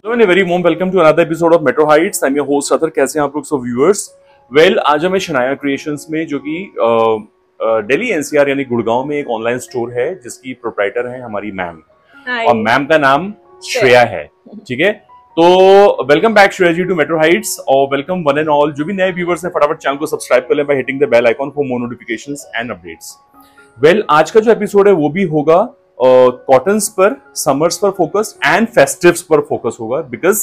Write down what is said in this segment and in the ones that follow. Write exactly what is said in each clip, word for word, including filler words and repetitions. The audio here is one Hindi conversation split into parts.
Hello and a very warm welcome to another episode of Metro Heights. I'm your host Sathar. कैसे हैं आप लोग सो व्यूअर्स? वेल आज हमें शनाया क्रिएशंस में जो कि दिल्ली एनसीआर यानी गुड़गांव में एक ऑनलाइन स्टोर है जिसकी प्रोप्राइटर है हमारी मैम और मैम का नाम श्रेया है. ठीक है, तो welcome back Shreya ji to metro heights और वेलकम वन एंड ऑल. जो भी नए व्यूवर्स हैं फटाफट चैनल को सब्सक्राइब कर लें by hitting the bell icon for more notifications and updates. Well आज का जो एपिसोड है वो भी होगा कॉटन्स uh, पर, समर्स पर फोकस एंड फेस्टिव्स पर फोकस होगा because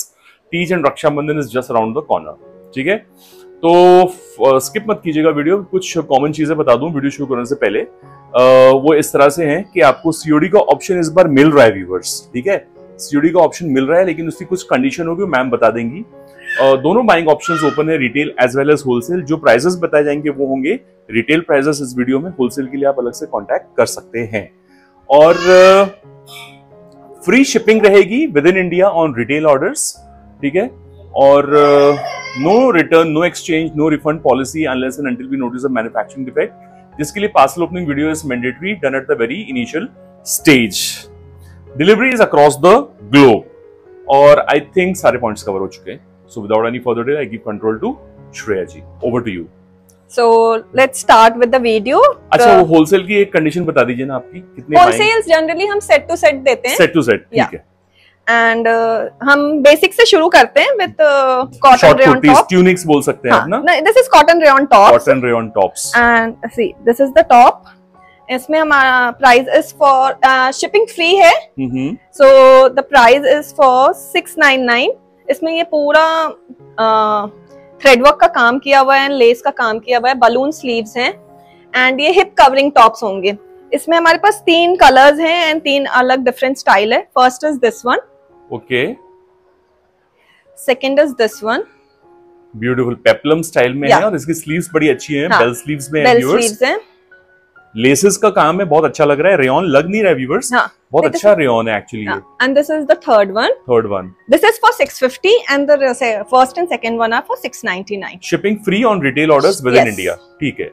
Teej and Rakshabandhan is just around the corner. ठीक है, तो स्किप uh, मत कीजिएगा वीडियो. कुछ कॉमन चीजें बता दूं वीडियो शुरू करने से पहले. uh, वो इस तरह से है कि आपको सीओडी का ऑप्शन इस बार मिल रहा है व्यूवर्स. ठीक है, सीओडी का ऑप्शन मिल रहा है लेकिन उसकी कुछ कंडीशन होगी मैम बता देंगी. uh, दोनों बाइंग ऑप्शंस ओपन है, retail as well as wholesale. जो प्राइसेस बताए जाएंगे वो होंगे रिटेल प्राइसेस इस वीडियो में, होलसेल के लिए आप अलग से कांटेक्ट कर सकते हैं. और फ्री uh, शिपिंग रहेगी within India on retail orders. ठीक है, और no return, no exchange, no refund policy unless and until we notice of manufacturing defect, जिसके लिए parcel opening video is mandatory done at the very initial stage. Delivery is across the globe. और आई थिंक सारे पॉइंट्स कवर हो चुके हैं. So without any further delay I give control to Shreya ji. Over to you. So let's start with the video. अच्छा, वो होलसेल की एक कंडीशन बता दीजिए ना आपकी. कितने होलसेल्स जनरली हम सेट टू सेट देते हैं. Set to set. ठीक है. एंड uh, हम बेसिक से शुरू करते हैं with cotton rayon top. Tunics बोल सकते हैं आप ना. This is cotton rayon top. Cotton rayon tops and see this is the top. इसमें हमारा price is for shipping free है. So the price is for six nine nine. इसमें ये पूरा थ्रेडवर्क uh, का काम किया हुआ है, लेस का काम किया हुआ है, बलून स्लीव्स हैं एंड ये हिप कवरिंग टॉप्स होंगे. इसमें हमारे पास तीन कलर्स हैं एंड तीन अलग डिफरेंट स्टाइल है. First is this one. Okay. Second is this one. Beautiful peplum style में yeah. है और इसकी स्लीव्स बड़ी अच्छी हैं. बेल स्लीव्स में बेल स्लीव्स हैं. लेसेस का काम है, बहुत अच्छा लग रहा है. रेयन लग नहीं रहा है व्यूअर्स. हाँ, बहुत अच्छा रेयन है actually. And this is the third one. Third one this is for six fifty and the first and second one are for six ninety nine. Shipping free on retail orders within India. ठीक है.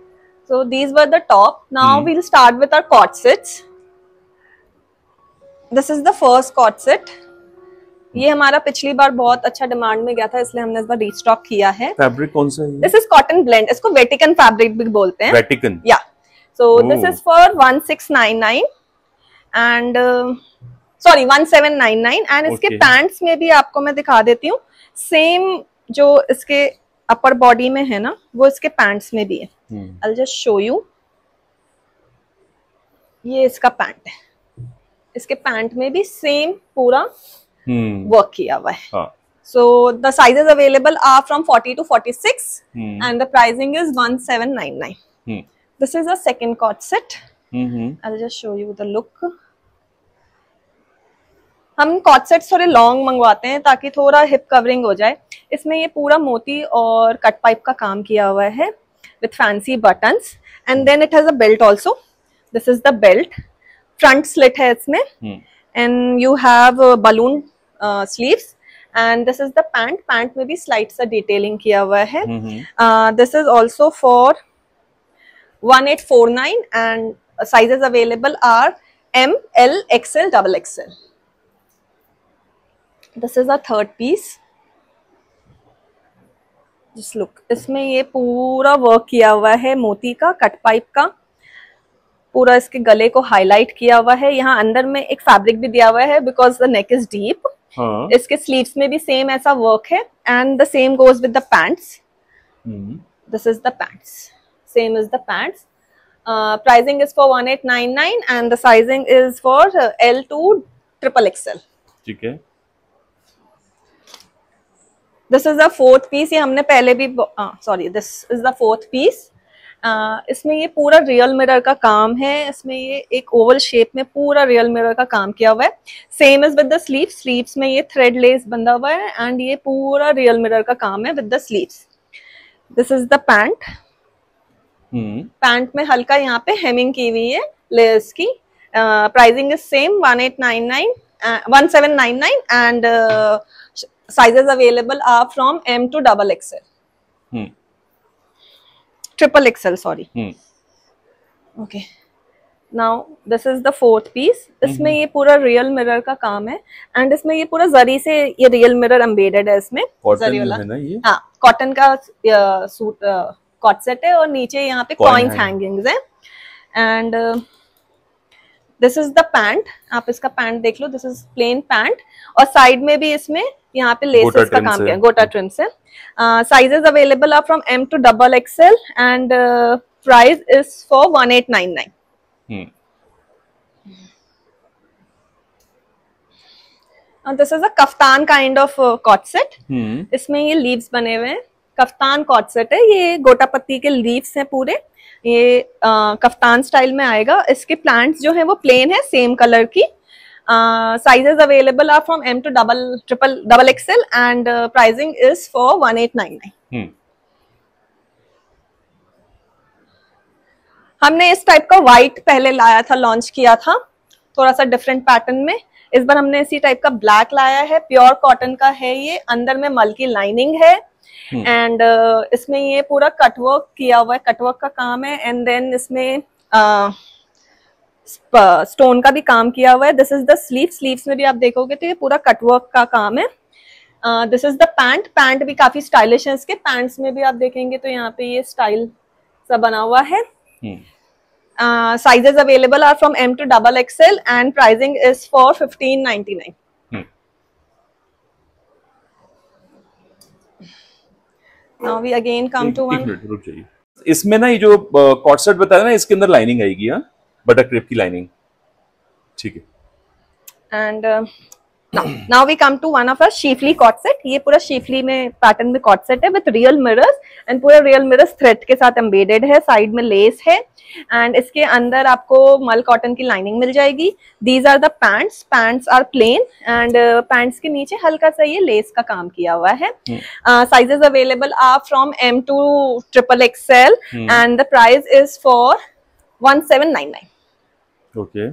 So these were the top. Now we will start with our कॉटसेट्स. This is the first कॉटसेट. ये हमारा पिछली बार बहुत अच्छा डिमांड में गया था इसलिए हमने इस बार रीस्टॉक किया है. फैब्रिक कौन सा है? This is cotton blend. इसको वेटिकन फैब्रिक भी बोलते हैं. वेटिकन. या so Ooh. this is for one six nine nine and uh, sorry one seven nine nine and okay. इसके पैंट्स में भी आपको मैं दिखा देती हूँ. सेम जो इसके अपर बॉडी में है ना वो इसके पैंट्स में भी है. I will just show you. ये इसका पैंट है. इसके पैंट में भी सेम पूरा वर्क hmm. किया हुआ है. ah. so the sizes available are from forty to forty-six hmm. and the pricing is one seven nine nine. hmm. This is a second corset. Mm-hmm. I'll just show you the look. हम कॉटसेट्स थोड़े लॉन्ग मंगवाते हैं ताकि थोड़ा हिप कवरिंग हो जाए. इसमें ये पूरा मोती और कट पाइप का काम किया हुआ है with fancy buttons and then it has a belt also. This is the belt. Front slit है इसमें and you have balloon sleeves and this is the pant. Pant में भी स्लाइट सा डिटेलिंग किया हुआ है. This is also for one eight four nine and sizes available are M, L, X L, double X L. This is our third piece. Just look. इसमें ये पूरा वर्क किया हुआ है मोती का, कट पाइप का. पूरा इसके गले को हाईलाइट किया हुआ है. यहाँ अंदर में एक फैब्रिक भी दिया हुआ है because the neck is deep. इसके स्लीव्स में भी सेम ऐसा वर्क है and the same goes with the pants. This is the pants. Same as the pants. Uh, pricing is for one eight nine nine and the sizing is for uh, L to triple X L. ठीक है. This is the fourth piece. ये हमने पहले भी uh, sorry this is the fourth piece. Uh, इसमें ये पूरा रियल मिरर का काम है. इसमें ये एक ओवल शेप में पूरा रियल मिरर का काम किया हुआ है. Same is with the sleeve. Sleeves में ये थ्रेड लेस बंधा हुआ है एंड ये पूरा रियल मिरर का काम है with the sleeves. This is the pant. Hmm. Pant में हल्का यहाँ पे हेमिंग की हुई है लेस की. Pricing is same one eight nine nine one seven nine nine and sizes available are from M to double XL, triple XL sorry. Okay. Now this is the fourth piece. इसमें ये पूरा रियल मिरर का काम है एंड इसमें ये पूरा जरी से ये रियल मिरर एम्बेडेड है। इसमें जरी वाला हाँ कॉटन का सूट कॉट सेट है और नीचे यहाँ पे कॉइन्स हैंगिंग्स है। And this is the pant, आप इसका पैंट देख लो, दिस इज प्लेन पैंट और साइड में भी इसमें यहाँ पे लेसेस का काम किया है, गोटा ट्रिम से। Sizes available are from M to double XL and price is for one eight nine nine. This is a kaftan kind of cot set, इसमें ये लीव्स बने हुए हैं, कफ्तान कॉट सेट है, ये गोटा पत्ती के लीव्स हैं पूरे, ये आ, कफ्तान स्टाइल में आएगा। इसके प्लांट्स जो है वो प्लेन है, सेम कलर की। Sizes available are from M to double triple double XL and pricing is for one eight nine nine. हमने इस टाइप का व्हाइट पहले लाया था, लॉन्च किया था थोड़ा सा डिफरेंट पैटर्न में। इस बार हमने इसी टाइप का ब्लैक लाया है, प्योर कॉटन का है ये, अंदर में मल्की लाइनिंग है एंड uh, इसमें ये पूरा कटवर्क किया हुआ है, कटवर्क का काम है एंड देन इसमें स्टोन uh, का भी काम किया हुआ है। This is the sleeve, sleeves में भी आप देखोगे तो ये पूरा कटवर्क का काम है। This is the pant, pant भी काफी स्टाइलिश है, इसके पैंट्स में भी आप देखेंगे तो यहाँ पे ये स्टाइल सा बना हुआ है। Sizes available are from M to double XL and pricing is for fifteen ninety nine. Now we again come to one. इसमें ना ये जो कॉट सेट बताया ना, इसके अंदर लाइनिंग आएगी, हाँ बटर क्रेप की लाइनिंग, ठीक है। And now we come to one of a schiffli co-ord set, ये पूरा शीफली में पैटर्न में कॉट सेट है विद रियल मिरर्स एंड पूरा रियल मिरर्स थ्रेड के साथ एम्बेडेड है, साइड में लेस है एंड इसके अंदर आपको मल कॉटन की लाइनिंग मिल जाएगी। These are the pants, pants are plain and pants के नीचे हल्का सा ये लेस का काम किया हुआ है। Sizes available are from M to triple XL and the price is for one seven nine nine. Okay,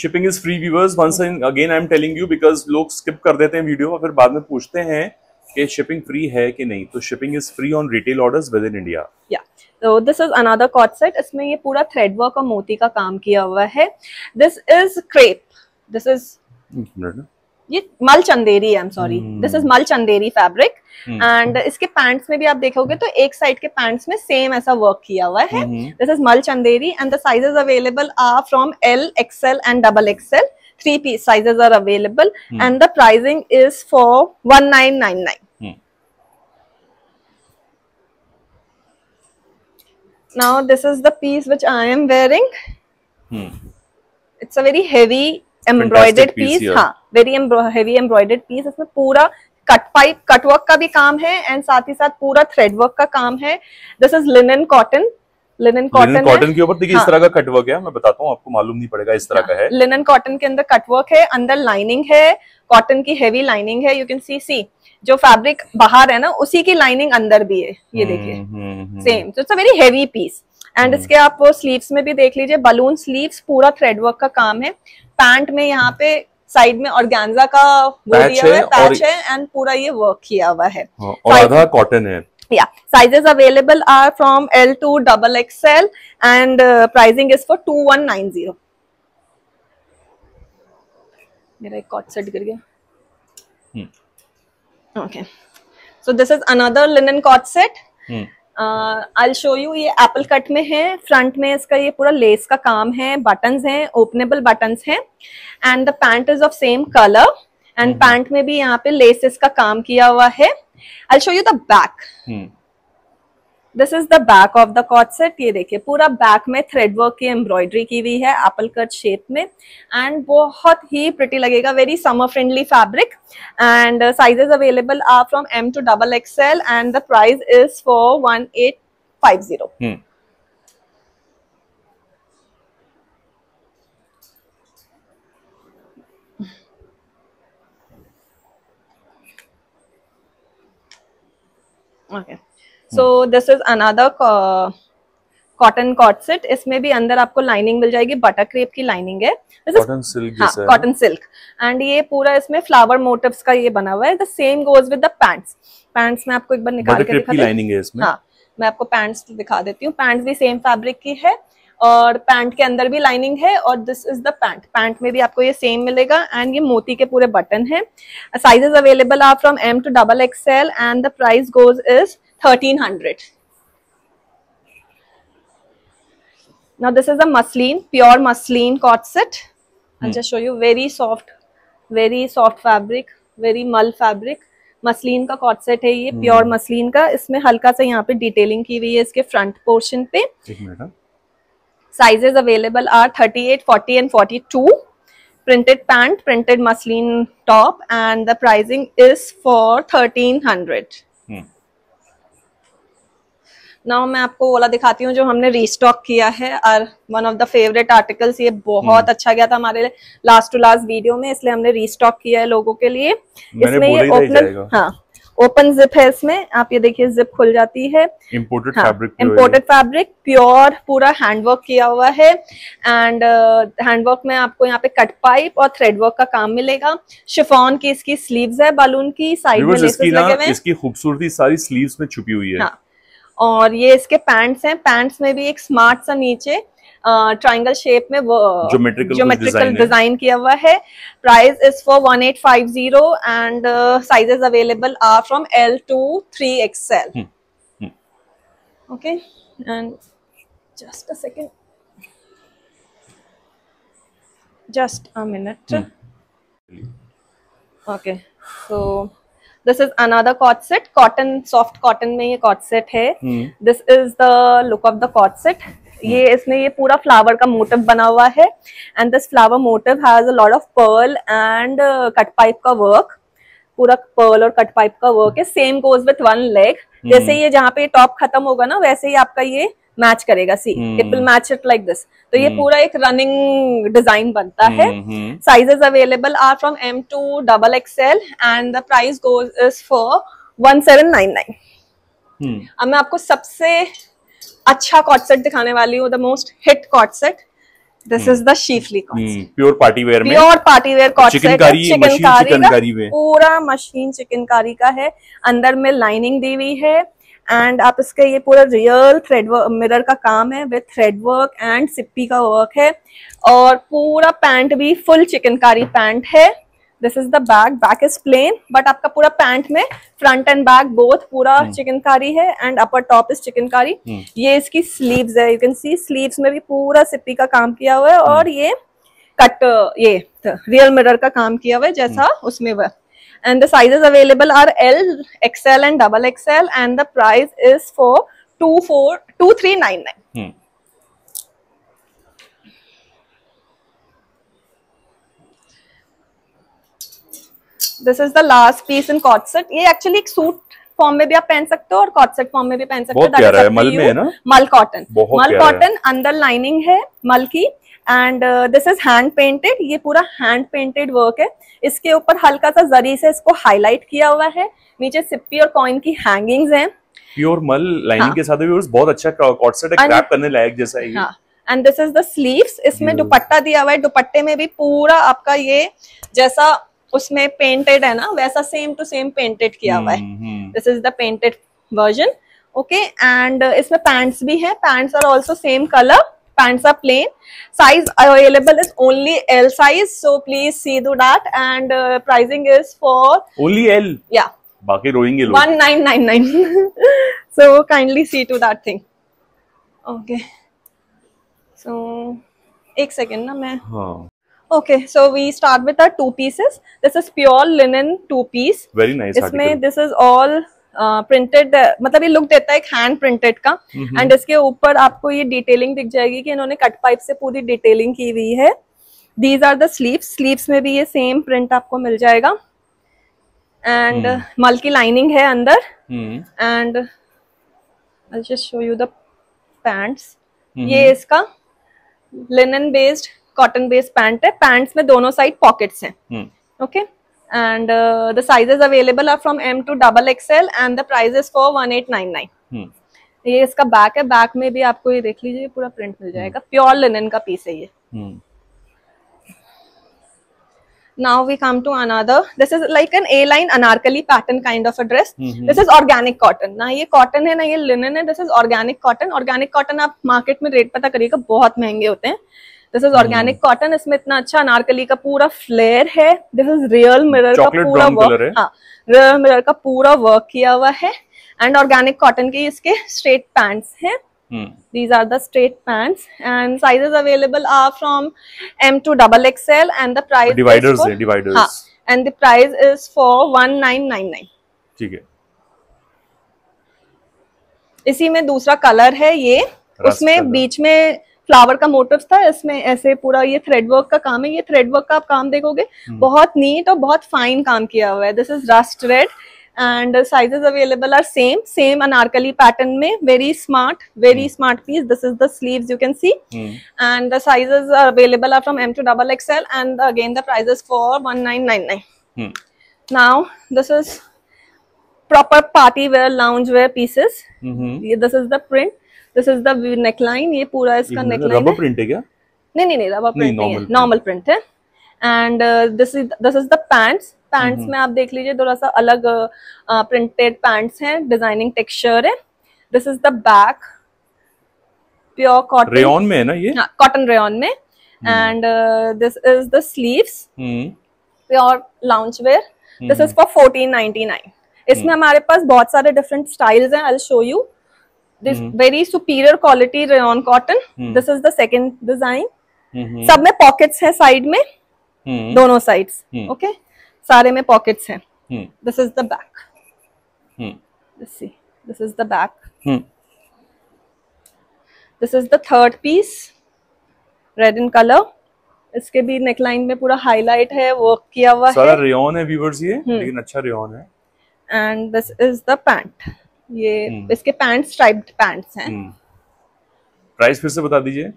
shipping is free viewers. Once again I am telling you because लोग स्किप कर देते हैं वीडियो और फिर बाद में पूछते हैं कि शिपिंग फ्री है कि नहीं, तो shipping is free on retail orders within India. या तो this is another cot set, इसमें ये पूरा थ्रेड वर्क और मोती का काम किया हुआ है। This is crepe, this is ये मल Chanderi, I am sorry, this is मल चंदेरी फैब्रिक एंड इसके पैंट्स में भी आप देखोगे तो एक साइड के पैंट्स में सेम ऐसा वर्क किया हुआ है। दिस इज मल Chanderi and the sizes available are from L, XL and double XL, three piece sizes are available and the pricing is for one nine nine nine. Now this is the piece which I am wearing, it's a very heavy embroidered piece, हाँ वेरी हेवी एम्ब्रॉयडर्ड पीस। इसमें पूरा कट पाइप कटवर्क का भी काम है एंड साथ ही साथ पूरा थ्रेड वर्क का काम है। This is linen cotton, linen cotton cotton के ऊपर देखिए इस तरह का कटवर्क है, मैं बताता हूँ आपको मालूम नहीं पड़ेगा इस तरह का है। लिनन कॉटन के अंदर कटवर्क है, अंदर लाइनिंग है, कॉटन की हेवी लाइनिंग है। यू कैन सी सी जो फैब्रिक बाहर है ना उसी की लाइनिंग अंदर भी है, ये देखिए सेम। तो it's a very heavy piece and इसके आप वो स्लीव्स में भी देख लीजिए, बलून स्लीव्स, पूरा थ्रेड वर्क का काम है। पैंट में यहाँ पे साइड में ऑर्गेन्जा का वो दिया हुआ है, पैच है एंड पूरा ये वर्क किया हुआ है और आधा कॉटन है। या sizes available are from L to double XL and pricing is for two one nine zero. मेरा एक कॉट सेट गिर गया। Okay, so this is another linen cot set. I'll show you, ये एप्पल कट में है, फ्रंट में इसका ये पूरा लेस का काम है, बटन्स हैं, ओपनेबल बटन्स हैं and the pant is of same colour and pant में भी यहाँ पे लेसेस का काम किया हुआ है। I'll show you the back. This is the back of the cot set, ये देखिए पूरा बैक में थ्रेड वर्क की एम्ब्रॉयडरी की हुई है एप्पल कट शेप में एंड बहुत ही प्रिटी लगेगा, very summer friendly fabric and sizes available are from M to double XL and the price is for one eight five zero. Okay, so this is another cotton cot set, इसमें भी अंदर आपको लाइनिंग मिल जाएगी, बटर क्रेप की लाइनिंग है, कॉटन सिल्क एंड ये पूरा इसमें फ्लावर मोटिव्स का ये बना हुआ है। The same goes with the pants, pants में आपको एक बार निकाल के दिखा देती हूँ, हाँ मैं आपको पैंट्स दिखा देती हूँ। पैंट्स भी सेम फैब्रिक की है और पैंट के अंदर भी लाइनिंग है और this is the pant. Pant में भी आपको ये सेम मिलेगा एंड ये मोती के पूरे बटन है। Sizes available are from M to double XL and the price goes is thirteen hundred. Now this is a muslin, pure muslin corset. I'll hmm. just show you very soft, very soft fabric, very mull fabric. Muslin का कॉटसेट है ये, प्योर मसलिन का। इसमें हल्का सा यहाँ पे डिटेलिंग की हुई है इसके फ्रंट पोर्शन पे। Sizes available are thirty eight, forty and forty two. Printed pant, printed muslin top and the pricing is for thirteen hundred. Now मैं आपको ओला दिखाती हूँ जो हमने रीस्टॉक किया है, और one of the favourite articles. ये बहुत अच्छा गया था हमारे लास्ट टू लास्ट वीडियो में, इसलिए हमने रीस्टॉक किया है लोगों के लिए। इसमें ये ओपन, हाँ ओपन जिप है इसमें। आप ये देखिए जिप खुल जाती है। Imported fabric, imported fabric, pure, पूरा हैंडवर्क किया हुआ है। एंड हैंडवर्क uh, में आपको यहाँ पे कट पाइप और थ्रेडवर्क का काम मिलेगा। शिफॉन की इसकी स्लीव्स है बालून की, साइड में लेसेस लगे हुए हैं। इसकी खूबसूरती सारी स्लीव्स में छुपी हुई है। और ये इसके पैंट्स हैं। पैंट्स में भी एक स्मार्ट सा नीचे ट्रायंगल शेप में वो ज्योमेट्रिकल डिजाइन किया हुआ है। Price is for one eight five zero and sizes available are from L to three XL. Okay and just a second, just a minute. Okay so This is another corset, cotton, soft cotton में ये corset है। This is the look of the corset. ये इसमें ये पूरा flower का motif बना हुआ है and this flower motif has a lot of pearl and uh, cut pipe का work। पूरा pearl और cut pipe का work है। Same goes with one leg। जैसे ये जहाँ पे top खत्म होगा ना, वैसे ही आपका ये मैच करेगा। See it will match it like this. तो ये पूरा एक रनिंग डिजाइन बनता है। Sizes available are from M to double XL and the price goes is for one seven nine nine. अब मैं आपको सबसे अच्छा कॉटसेट दिखाने वाली हूँ, the most hit coord set. This is the schiffli coord set, pure party wear में, pure party wear coord set. Chikankari, chikankari का पूरा मशीन चिकनकारी का है। अंदर में लाइनिंग दी हुई है एंड आप इसके ये पूरा रियल थ्रेड वर्क, मिरर का काम है विथ थ्रेड वर्क एंड सिप्पी का वर्क है। और पूरा पैंट भी फुल चिकनकारी पैंट है। This is the back. Back is plain but आपका पूरा पैंट में फ्रंट एंड बैक बोथ पूरा चिकनकारी है and upper top is chikankari. ये इसकी स्लीव्स है, यू कैन सी स्लीव्स में भी पूरा सिप्पी का काम किया हुआ है और ये कट, ये रियल मिरर का काम किया हुआ है जैसा उसमें वह। And the sizes available are L, X L, and double X L, and the price is for two four two three nine nine. This is the last piece in corset. ये actually एक suit फॉर्म में भी आप पहन सकते हो और कॉटसेट फॉर्म में भी पहन सकते हो। बहुत प्यारा है, मल में है ना, मल कॉटन, मल कॉटन। अंदर लाइनिंग है मल की and this is hand painted. ये पूरा हैंड पेंटेड वर्क है। इसके ऊपर हल्का सा जरी से इसको हाईलाइट किया हुआ है। नीचे सिप्पी और कॉइन की हैंगिंग्स हैं। प्योर मल लाइनिंग हाँ। के साथ भी बहुत अच्छा कॉटसेट है, ग्रैब करने लायक जैसा है ये। And this is the sleeves. इसमें दुपट्टा दिया हुआ है। दुपट्टे में भी पूरा आपका ये जैसा उसमें पेंटेड है ना, वैसा सेम टू सेम पेंटेड किया हुआ है। This is the painted version. Okay and इसमें पैंट्स भी है। Pants are also same colour. Pants are plain. Size available is only L size, so please see to that and pricing is for only L. या बाकी रोएंगे लोग। One nine nine nine. So kindly see to that thing. Okay so एक सेकेंड ना मैं हाँ. Okay, so we start with our two pieces. This is pure linen two piece. Very nice article. इसमें this is all uh, printed, मतलब ये लुक देता है एक हैंड प्रिंटेड का। एंड इसके ऊपर आपको ये डिटेलिंग दिख जाएगी कि इन्होंने कट पाइप से पूरी डिटेलिंग की हुई है। These are the sleeves. Sleeves में भी ये सेम प्रिंट आपको मिल जाएगा एंड मल्की लाइनिंग है अंदर and I'll just show you the pants. ये इसका linen based cotton based pant है। पैंट्स में दोनों साइड पॉकेट्स हैं। Okay and the sizes available are from M to double XL and the price is for one eight nine nine. ये इसका बैक है। बैक में भी आपको ये देख लीजिए पूरा प्रिंट मिल जाएगा। प्योर लिनन का पीस है ये। Now we come to another. This is like an A-line anarkali pattern kind of a dress. Mm-hmm. This is organic cotton. ना ये cotton है ना ये linen है. This is organic cotton. Organic cotton आप market में rate पता करिएगा बहुत महंगे होते हैं. This is organic mm-hmm. cotton. इसमें इतना अच्छा अनारकली का पूरा फ्लेयर है. This is real mirror का पूरा वर्क. हाँ, real mirror का पूरा वर्क किया हुआ है. And organic cotton के इसके straight pants हैं. Hmm. These are the straight pants and sizes available are from M to double X L and the price dividers is for, dividers हाँ, and the price is for one nine nine nine. ठीक है. इसी में दूसरा कलर है ये. उसमें बीच में फ्लावर का मोटिव्स था. इसमें ऐसे पूरा ये थ्रेड वर्क का काम है. ये थ्रेड वर्क का आप काम देखोगे hmm. बहुत नीट और बहुत फाइन काम किया हुआ है. This is rust red and the sizes available are same same anarkali pattern mein. Very smart, very mm. smart piece. This is the sleeves you can see mm. and the sizes are available are from M to double X L and again the prices for one nine nine nine. mm. Now this is proper party wear, lounge wear pieces. mm-hmm. This is the print, this is the neckline. Ye pura iska neckline rubber print hai kya? nahi nahi nahi rubber print nahi, normal print hai. And uh, this is this is the pants. Pants में आप देख लीजिए थोड़ा सा अलग प्रिंटेड पैंट्स हैं, डिजाइनिंग टेक्सचर है. This is the back, pure cotton rayon में है ना ये, कॉटन रेयॉन में. And this is the sleeves, pure lounge wear. This is for fourteen ninety nine. इसमें हमारे पास बहुत सारे डिफरेंट स्टाइल्स हैं. I will show you this very superior quality rayon cotton. This is the second design. सब में पॉकेट्स है साइड में, hmm. दोनों साइड्स. Okay okay? सारे में पॉकेट्स हैं. This is the back, this is the back. This is the third piece, red in colour. इसके भी नेकलाइन में पूरा हाईलाइट है, वर्क किया हुआ है. सारा रेयॉन है व्यूअर्स ये, लेकिन अच्छा रेयॉन है. And this is the pant. ये hmm. इसके पैंट स्ट्राइप्ड पैंट्स हैं. hmm. प्राइस फिर से बता दीजिए.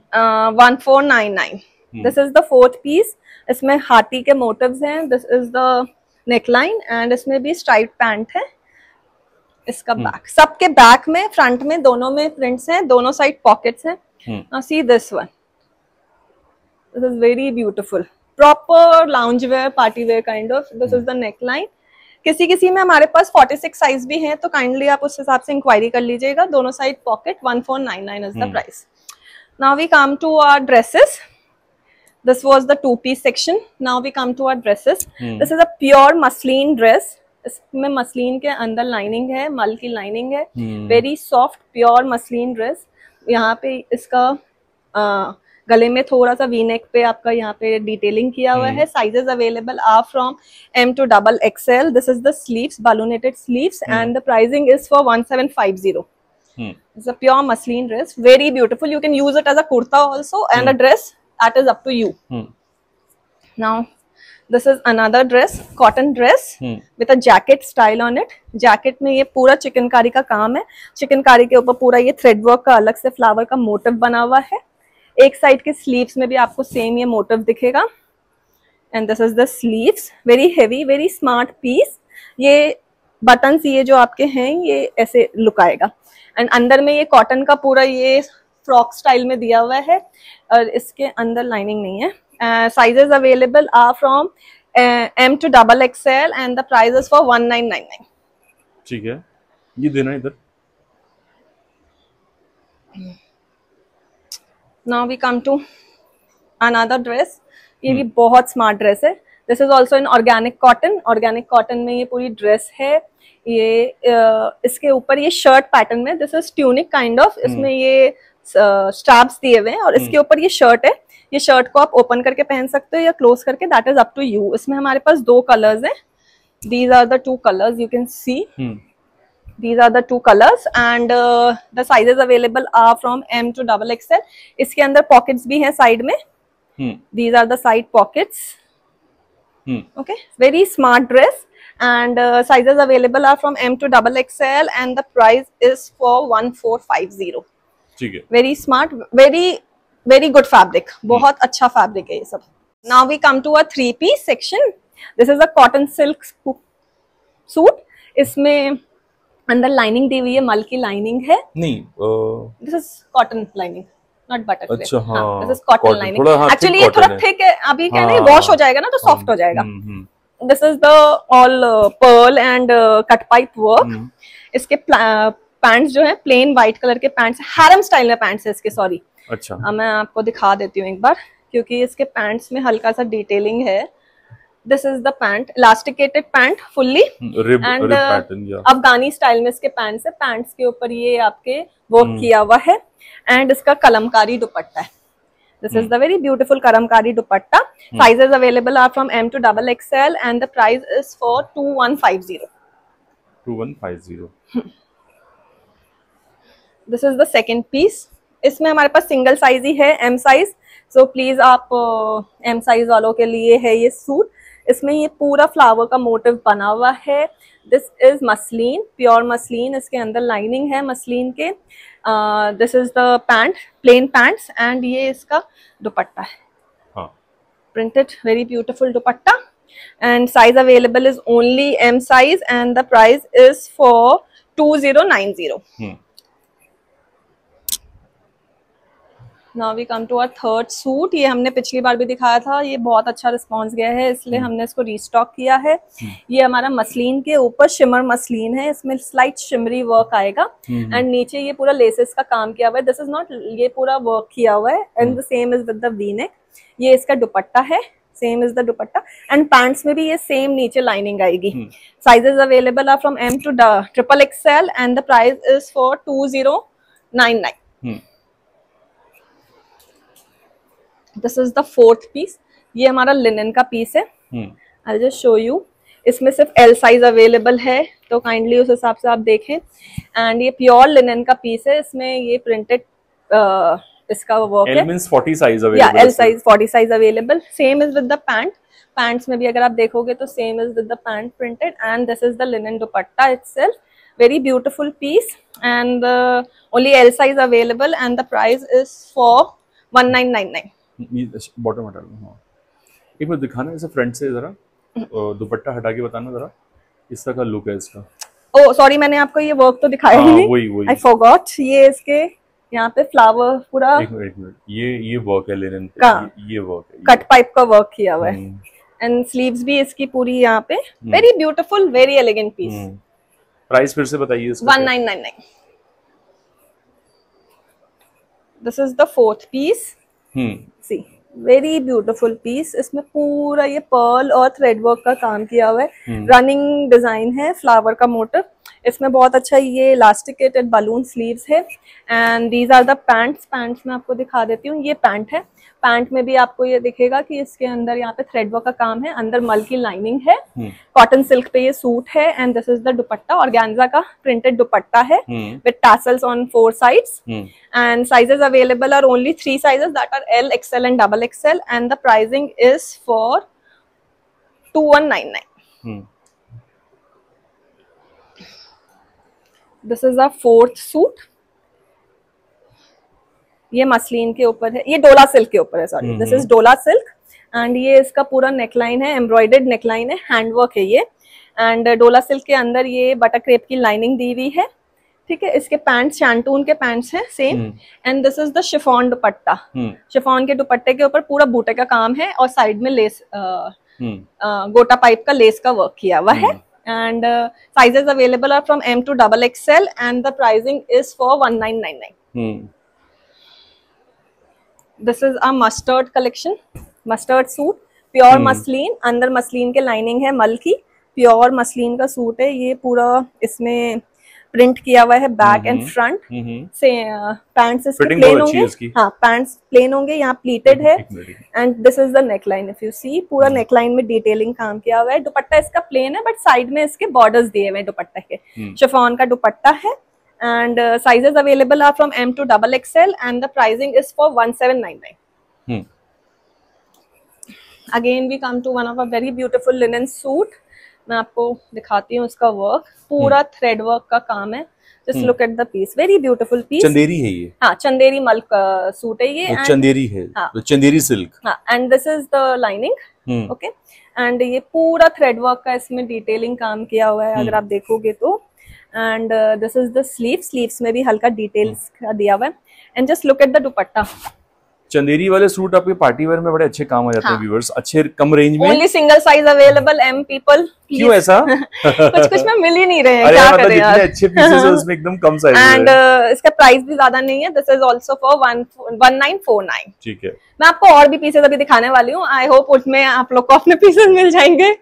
One four nine nine. This is the fourth piece. इसमें हाथी के मोटिव्स हैं. This is the neckline and इसमें भी स्ट्राइप्ड पैंट है. इसका बैक, सबके बैक में, फ्रंट में, दोनों में प्रिंट्स हैं, दोनों साइड पॉकेट्स हैं. See this one, this is very beautiful, proper lounge wear, party wear kind of. This is the neckline. किसी किसी में हमारे पास फोर्टी सिक्स साइज भी है, तो काइंडली आप उस हिसाब से इंक्वायरी कर लीजिएगा. दोनों side pocket. One four nine nine is the price. Now we come to our dresses. This was the two-piece section. Now we come to our dresses. Hmm. This is a pure muslin dress. इसमें मसलिन के अंदर लाइनिंग है, मल की लाइनिंग है. Very soft pure muslin dress. यहाँ पे इसका आ, गले में थोड़ा सा वीनेक पे आपका यहाँ पे डिटेलिंग किया हुआ hmm. है. Sizes available are from M to double XL. This is the sleeves, balloonated sleeves and the pricing is for one seven five zero. It's a pure muslin dress, very beautiful. You can use it as a kurta also and a dress. That is up to you. Hmm. Now, this is another dress, cotton dress hmm. with a jacket style on it. Jacket में ये पूरा चिकनकारी का काम है. चिकनकारी के ऊपर पूरा ये थ्रेड वर्क का अलग से फ्लावर का मोटिव बना हुआ है. एक साइड के स्लीव्स में भी आपको सेम ये मोटिव दिखेगा. And this is the sleeves, very heavy, very smart piece. ये बटन्स ये जो आपके हैं ये ऐसे लुक आएगा. And अंदर में ये कॉटन का पूरा ये फ्रॉक स्टाइल में दिया हुआ है और इसके अंदर लाइनिंग नहीं है. Sizes available are from M to double XL and the price is for one nine nine nine. ठीक है, ये देना इधर. Now we come to another dress. ये भी बहुत स्मार्ट ड्रेस है. This is also in organic cotton. Organic cotton में ये पूरी ड्रेस है. ये uh, इसके ऊपर ये शर्ट पैटर्न में, this is tunic kind of. इसमें ये स्ट्रैप्स दिए हुए हैं और इसके ऊपर ये शर्ट है. ये शर्ट को आप ओपन करके पहन सकते हो या क्लोज करके, that is up to you. इसमें हमारे पास दो कलर्स हैं. These are the two colours you can see. These are the two colours and the sizes available are from M to double XL. इसके अंदर पॉकेट्स भी हैं साइड में. These are the side pockets. Okay, very smart dress and uh, sizes available are from M to double X L and the price is for one four five zero. ठीक है. Very smart, very very good fabric. hmm. बहुत अच्छा fabric है ये सब. Now we come to a three piece section. This is a cotton silk suit. इसमें अंदर lining दी हुई है, मल की lining है. नहीं, this is cotton lining. Not butterfly. अच्छा हाँ, this is cotton lining. Actually ये थोड़ा थिक है, अभी क्या है वॉश हो जाएगा ना तो सॉफ्ट हो जाएगा। This is the all pearl and cut pipe work. इसके पैंट्स जो है प्लेन व्हाइट कलर के पैंट्स, हैरम स्टाइल में पैंट्स है इसके। सॉरी अच्छा आ, मैं आपको दिखा देती हूँ एक बार, क्योंकि इसके पैंट्स में हल्का सा डिटेलिंग है। This is the pant, elasticated pant fully and Afghani style में इसके पैंट्स है। पैंट्स के ऊपर ये आपके वर्क किया हुआ है एंड इसका कलमकारी दुपट्टा है। This is the very beautiful kalamkari dupatta. Sizes available are from M to double XL and the price is for two one five zero. Two one five zero. This is the second piece. इसमें हमारे पास सिंगल साइज ही है, एम साइज, सो प्लीज आप एम साइज वालों के लिए है ये सूट। इसमें ये पूरा फ्लावर का मोटिव बना हुआ है। This is muslin, pure muslin. इसके अंदर लाइनिंग है मसलिन के। This is the pant, plain pants and ये इसका दुपट्टा है, printed very beautiful dupatta. And size available is only M size and the price is for two zero nine zero. Now we come to our third suit. ये हमने पिछली बार भी दिखाया था, ये बहुत अच्छा रिस्पॉन्स गया है इसलिए हमने इसको रीस्टॉक किया है। ये हमारा मसलिन के ऊपर शिमर मसलिन है, इसमें स्लाइट शिमरी वर्क आएगा एंड नीचे ये पूरा लेसेस का काम किया हुआ है। दिस इज नॉट, ये पूरा वर्क किया हुआ है and the same is with the V neck. ये इसका दुपट्टा है, same is the dupatta and pants में भी ये सेम नीचे लाइनिंग आएगी। Sizes available are from M to triple XL and the price is for two zero nine nine. This is the fourth piece. ये हमारा लिनन का पीस है। आई जस्ट शो यू, इसमें सिर्फ एल साइज अवेलेबल है तो काइंडली उस हिसाब से आप देखें। एंड ये प्योर लिनन का पीस है, इसमें ये प्रिंटेड uh, इसका वर्क है। Forty size available, L size forty size available. Same is with the pant, pants में भी अगर आप देखोगे तो same is with the pant printed and this is the linen dupatta itself. Very beautiful piece and only L size available and the price is for one nine nine nine. Bottom हटा लो। हाँ एक बार दिखाना इसे फ्रंट से, जरा दुपट्टा हटा के बताना जरा इसका क्या लुक है इसका। ओह सॉरी, मैंने आपको ये वर्क तो दिखाया ही नहीं, आई फॉरगॉट। ये इसके यहाँ पे फ्लावर पूरा, एक मिनट एक मिनट, ये ये वर्क है लिनन का, ये वर्क है, कट पाइप का वर्क किया हुआ है एंड स्लीव्स भी इसकी पूरी यहाँ पे। Very beautiful, very elegant piece. Price फिर से बताइए इसका, one nine nine nine. This is the fourth piece. See very beautiful piece. इसमें पूरा ये पर्ल और थ्रेड वर्क का काम किया हुआ है, रनिंग डिजाइन है, फ्लावर का मोटिव। इसमें बहुत अच्छा ये इलास्टिकेटेड बलून स्लीव्स है and these are the pants. Pants में आपको दिखा देती हूँ, ये पैंट है। पैंट में भी आपको ये दिखेगा कि इसके अंदर यहाँ पे थ्रेड वर्क का काम है, अंदर मल की लाइनिंग है, कॉटन सिल्क पे ये सूट है and this is the dupatta. Organza का प्रिंटेड दुपट्टा है with tassels on four sides and sizes available are only three sizes that are L, XL and double XL and the pricing is for two one nine nine. This is a fourth suit. ये मसलिन के ऊपर है, ये डोला सिल्क के ऊपर है, सॉरी दिस इज डोला सिल्क एंड ये इसका पूरा नेकलाइन है, एम्ब्रॉयडर्ड नेकलाइन है, हैंडवर्क है ये एंड डोला सिल्क के अंदर ये बटर क्रेप की लाइनिंग दी हुई है। ठीक है, इसके पैंट्स शैंटून के पैंट्स हैं same and this is the chiffon dupatta. Chiffon के दुपट्टे के ऊपर पूरा बूटे का काम है और साइड में लेस आ, आ, गोटा पाइप का लेस का वर्क किया हुआ है and uh, sizes available are from M to double X L and the pricing is for one nine nine nine. Hmm. This is a mustard collection, mustard suit, pure hmm. Muslin, अंदर मसलिन के लाइनिंग है मल की, प्योर मसलिन का सूट है। ये पूरा इसमें प्रिंट किया हुआ है बैक एंड फ्रंट से। पैंट्स इसके प्लेन होंगे, हाँ पैंट्स प्लेन होंगे, यहाँ प्लीटेड है and this is the neckline. If you see पूरा नेकलाइन में डिटेलिंग काम किया हुआ है। दुपट्टा इसका प्लेन है बट साइड में इसके बॉर्डर्स दिए हुए हैं दुपट्टे के, शिफॉन का दुपट्टा है and sizes available are from M to double XL and the pricing is for one seven nine nine. Again we come to one of a very beautiful linen suit. मैं आपको दिखाती हूँ उसका वर्क, पूरा थ्रेड वर्क का काम है। Just look at the piece, very beautiful piece. Chanderi है ये, हाँ चंदेरी मल का सूट है ये, चंदेरी है, हाँ चंदेरी सिल्क, हाँ and this is the lining. Okay and ये पूरा थ्रेड वर्क का इसमें डिटेलिंग काम किया हुआ है अगर आप देखोगे तो and this is the sleeve. Sleeves में भी हल्का डिटेल्स दिया हुआ है and just look at the dupatta. Chanderi वाले सूट आपके पार्टी वेयर में बड़े अच्छे काम आ जाते हैं व्यूअर्स, अच्छे कम रेंज में। Only single size available M people. क्यों ऐसा? कुछ कुछ में मिल ही नहीं रहे हैं, क्या करें यार, अच्छे पीसेस हैं उसमें एकदम कम साइज में। एंड इसका प्राइस भी ज्यादा नहीं है, दिस इज आल्सो फॉर उन्नीस सौ उनचास। ठीक है, मैं आपको और भी पीसेस अभी दिखाने वाली हूँ, आई होप उसमें आप लोग को अपने पीसेस मिल जाएंगे।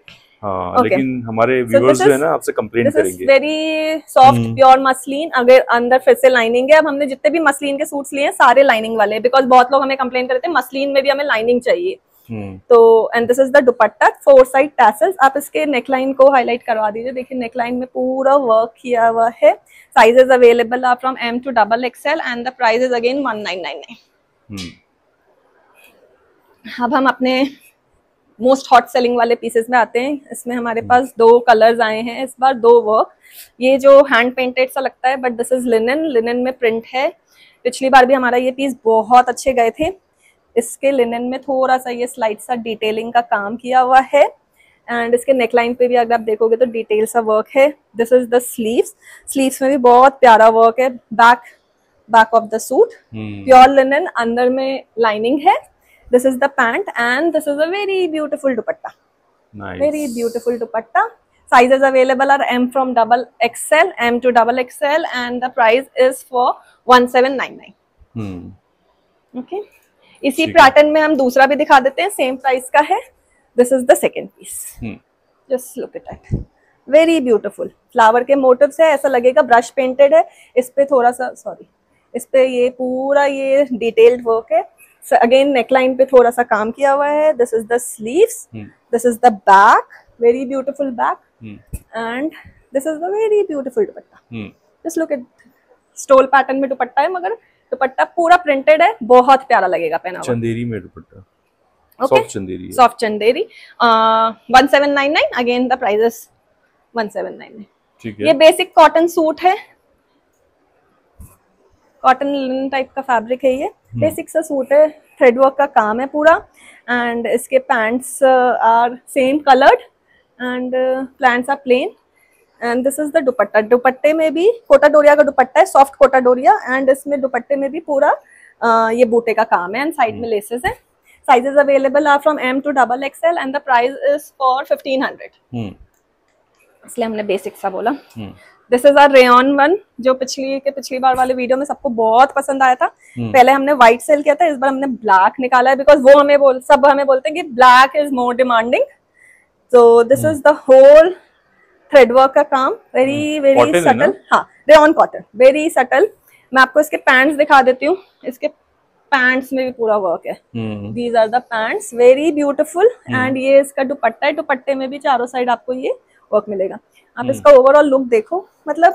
हाँ, okay. लेकिन हमारे व्यूअर्स so जो है ना आपसे कंप्लेंट करेंगे। वेरी सॉफ्ट प्योर मसलिन, अगर अंदर फिर से लाइनिंग है। अब हमने जितने भी मसलिन के सूट्स लिए हैं सारे लाइनिंग वाले, बिकॉज बहुत लोग हमें कंप्लेंट करते हैं मसलिन में भी हमें लाइनिंग चाहिए। हुँ. तो and this is the dupatta, four side tassels. आप इसके नेकलाइन को हाईलाइट करवा दीजिए, देखिए नेकलाइन में पूरा वर्क किया हुआ है। Sizes available are from M to double XL and the price is again one nine nine nine. अब हम अपने मोस्ट हॉट सेलिंग वाले पीसेस में आते हैं। इसमें हमारे पास दो कलर्स आए हैं इस बार, दो वर्क। ये जो हैंड पेंटेड सा लगता है but this is linen, linen में प्रिंट है। पिछली बार भी हमारा ये पीस बहुत अच्छे गए थे। इसके लिनन में थोड़ा सा ये स्लाइट सा डिटेलिंग का काम किया हुआ है एंड इसके नेकलाइन पे भी अगर आप देखोगे तो डिटेल सा वर्क है। This is the sleeves, sleeves में भी बहुत प्यारा वर्क है। Back back of the suit pure linen, अंदर में लाइनिंग है। This is the pant and this is a very beautiful dupatta. Nice. Very beautiful dupatta. Sizes available are M from double X L, M to double X L, and the price is for one seven nine nine. Hmm. Okay. इसी पैटर्न में हम दूसरा भी दिखा देते हैं, सेम प्राइस का है। This is the second piece. Hmm. Just look at that. Very beautiful. Flower के मोटिव्स है, ऐसा लगेगा ब्रश पेंटेड है। इस पे थोड़ा सा सॉरी, इस पे ये पूरा ये डिटेल्ड वर्क है। So again neckline पे थोड़ा सा काम किया हुआ है। This is the sleeves, hmm. this is the back, very beautiful back, hmm. and this is the very beautiful dupatta. hmm. Just look at stole pattern में दुपट्टा है, मगर दुपट्टा पूरा printed है, बहुत प्यारा लगेगा पहना हुआ। चंदेरी में दुपट्टा, okay, soft Chanderi, soft Chanderi, one seven nine nine, again the price is one seven nine nine। ठीक है, ये basic cotton सूट है, कॉटन लिनन टाइप का फैब्रिक है। ये बेसिक सा सूट है, थ्रेड वर्क का काम है पूरा। एंड इसके pants are same coloured and plants are plain and this is the dupatta. दुपट्टे में भी कोटा डोरिया का दुपट्टा है, सॉफ्ट कोटा डोरिया, एंड इसमें दुपट्टे में भी पूरा uh, ये बूटे का काम है एंड साइड में लेसेस है। Sizes available are from M to double XL and the price is for fifteen hundred, इसलिए हमने बेसिक सा बोला। This is are rayon one, जो पिछली के पिछली बार वाले वीडियो में सबको बहुत पसंद आया था। hmm. पहले हमने व्हाइट सेल किया था, इस बार हमने ब्लैक निकाला है बिकॉज वो हमें बोल सब हमें बोलते हैं कि black is more demanding. So this is the whole thread work का काम, वेरी वेरी सटल। हाँ, रेयॉन कॉटन, वेरी सटल। मैं आपको इसके पैंट्स दिखा देती हूँ, इसके पैंट्स में भी पूरा वर्क है। These are the pants, very beautiful. And ये इसका दुपट्टा है, दुपट्टे में भी चारों साइड आपको ये वर्क मिलेगा। आप इसका ओवरऑल लुक देखो, मतलब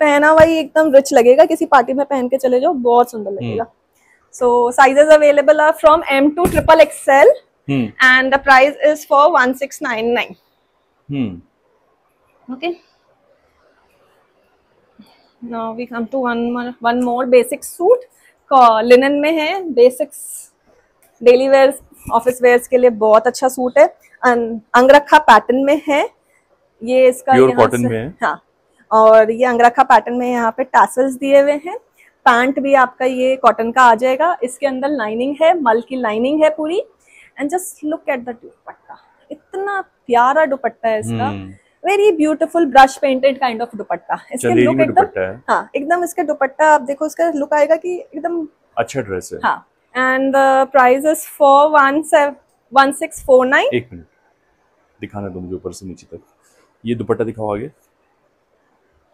पहना हुआ ही एकदम रिच लगेगा, किसी पार्टी में पहन के चले जाओ, बहुत सुंदर लगेगा। So sizes available are from M to triple XL and the price is for one six nine nine. Okay, now we come to one one more basic suit, linen में है, basics daily wear office wear के लिए बहुत अच्छा सूट है। अंगरखा पैटर्न में है, ये इसका प्योर कॉटन में है। हाँ, और ये अंगरखा पैटर्न में यहाँ पे टैसल्स दिए हुए हैं। पैंट भी आपका ये कॉटन का आ जाएगा, इसके अंदर लाइनिंग है, मल की लाइनिंग है पूरी। And just look at the dupatta, इतना प्यारा दुपट्टा है इसका, very beautiful brush painted kind of dupatta. इसके लुक एकदम, हाँ एकदम, इसके दुपट्टा आप देखो, इसका लुक आएगा कि एकदम अच्छा ड्रेस है। हाँ, and price is for one six four nine. एक मिनट दिखाना तुम, ऊपर से नीचे तक ये दुपट्टा दिखाओ आगे,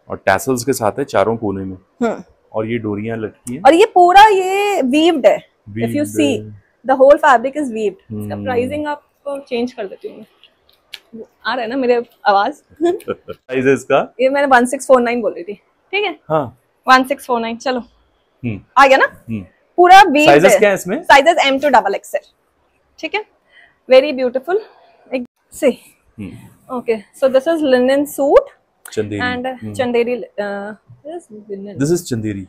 और टैसल्स के साथ है चारों कोने में, और ये डोरियां लटकी हैं, और ये पूरा ये वीव्ड है। If you see the whole fabric is weaved. इसका प्राइसिंग आपको चेंज कर देती हूं मैं, आ रहा है ना मेरे आवाज। प्राइस इसका ये मैंने वन सिक्स फोर नाइन बोल रही थी, ठीक है। हां, वन सिक्स फोर नाइन, चलो आ गया ना। पूरा वीव्ड है। साइजेस क्या है इसमें? Sizes M to double XL, ठीक है। वेरी ब्यूटीफुल, एक से okay, so this is linen suit, Chanderi, and uh, hmm. Chanderi, uh, this is linen. This is Chanderi.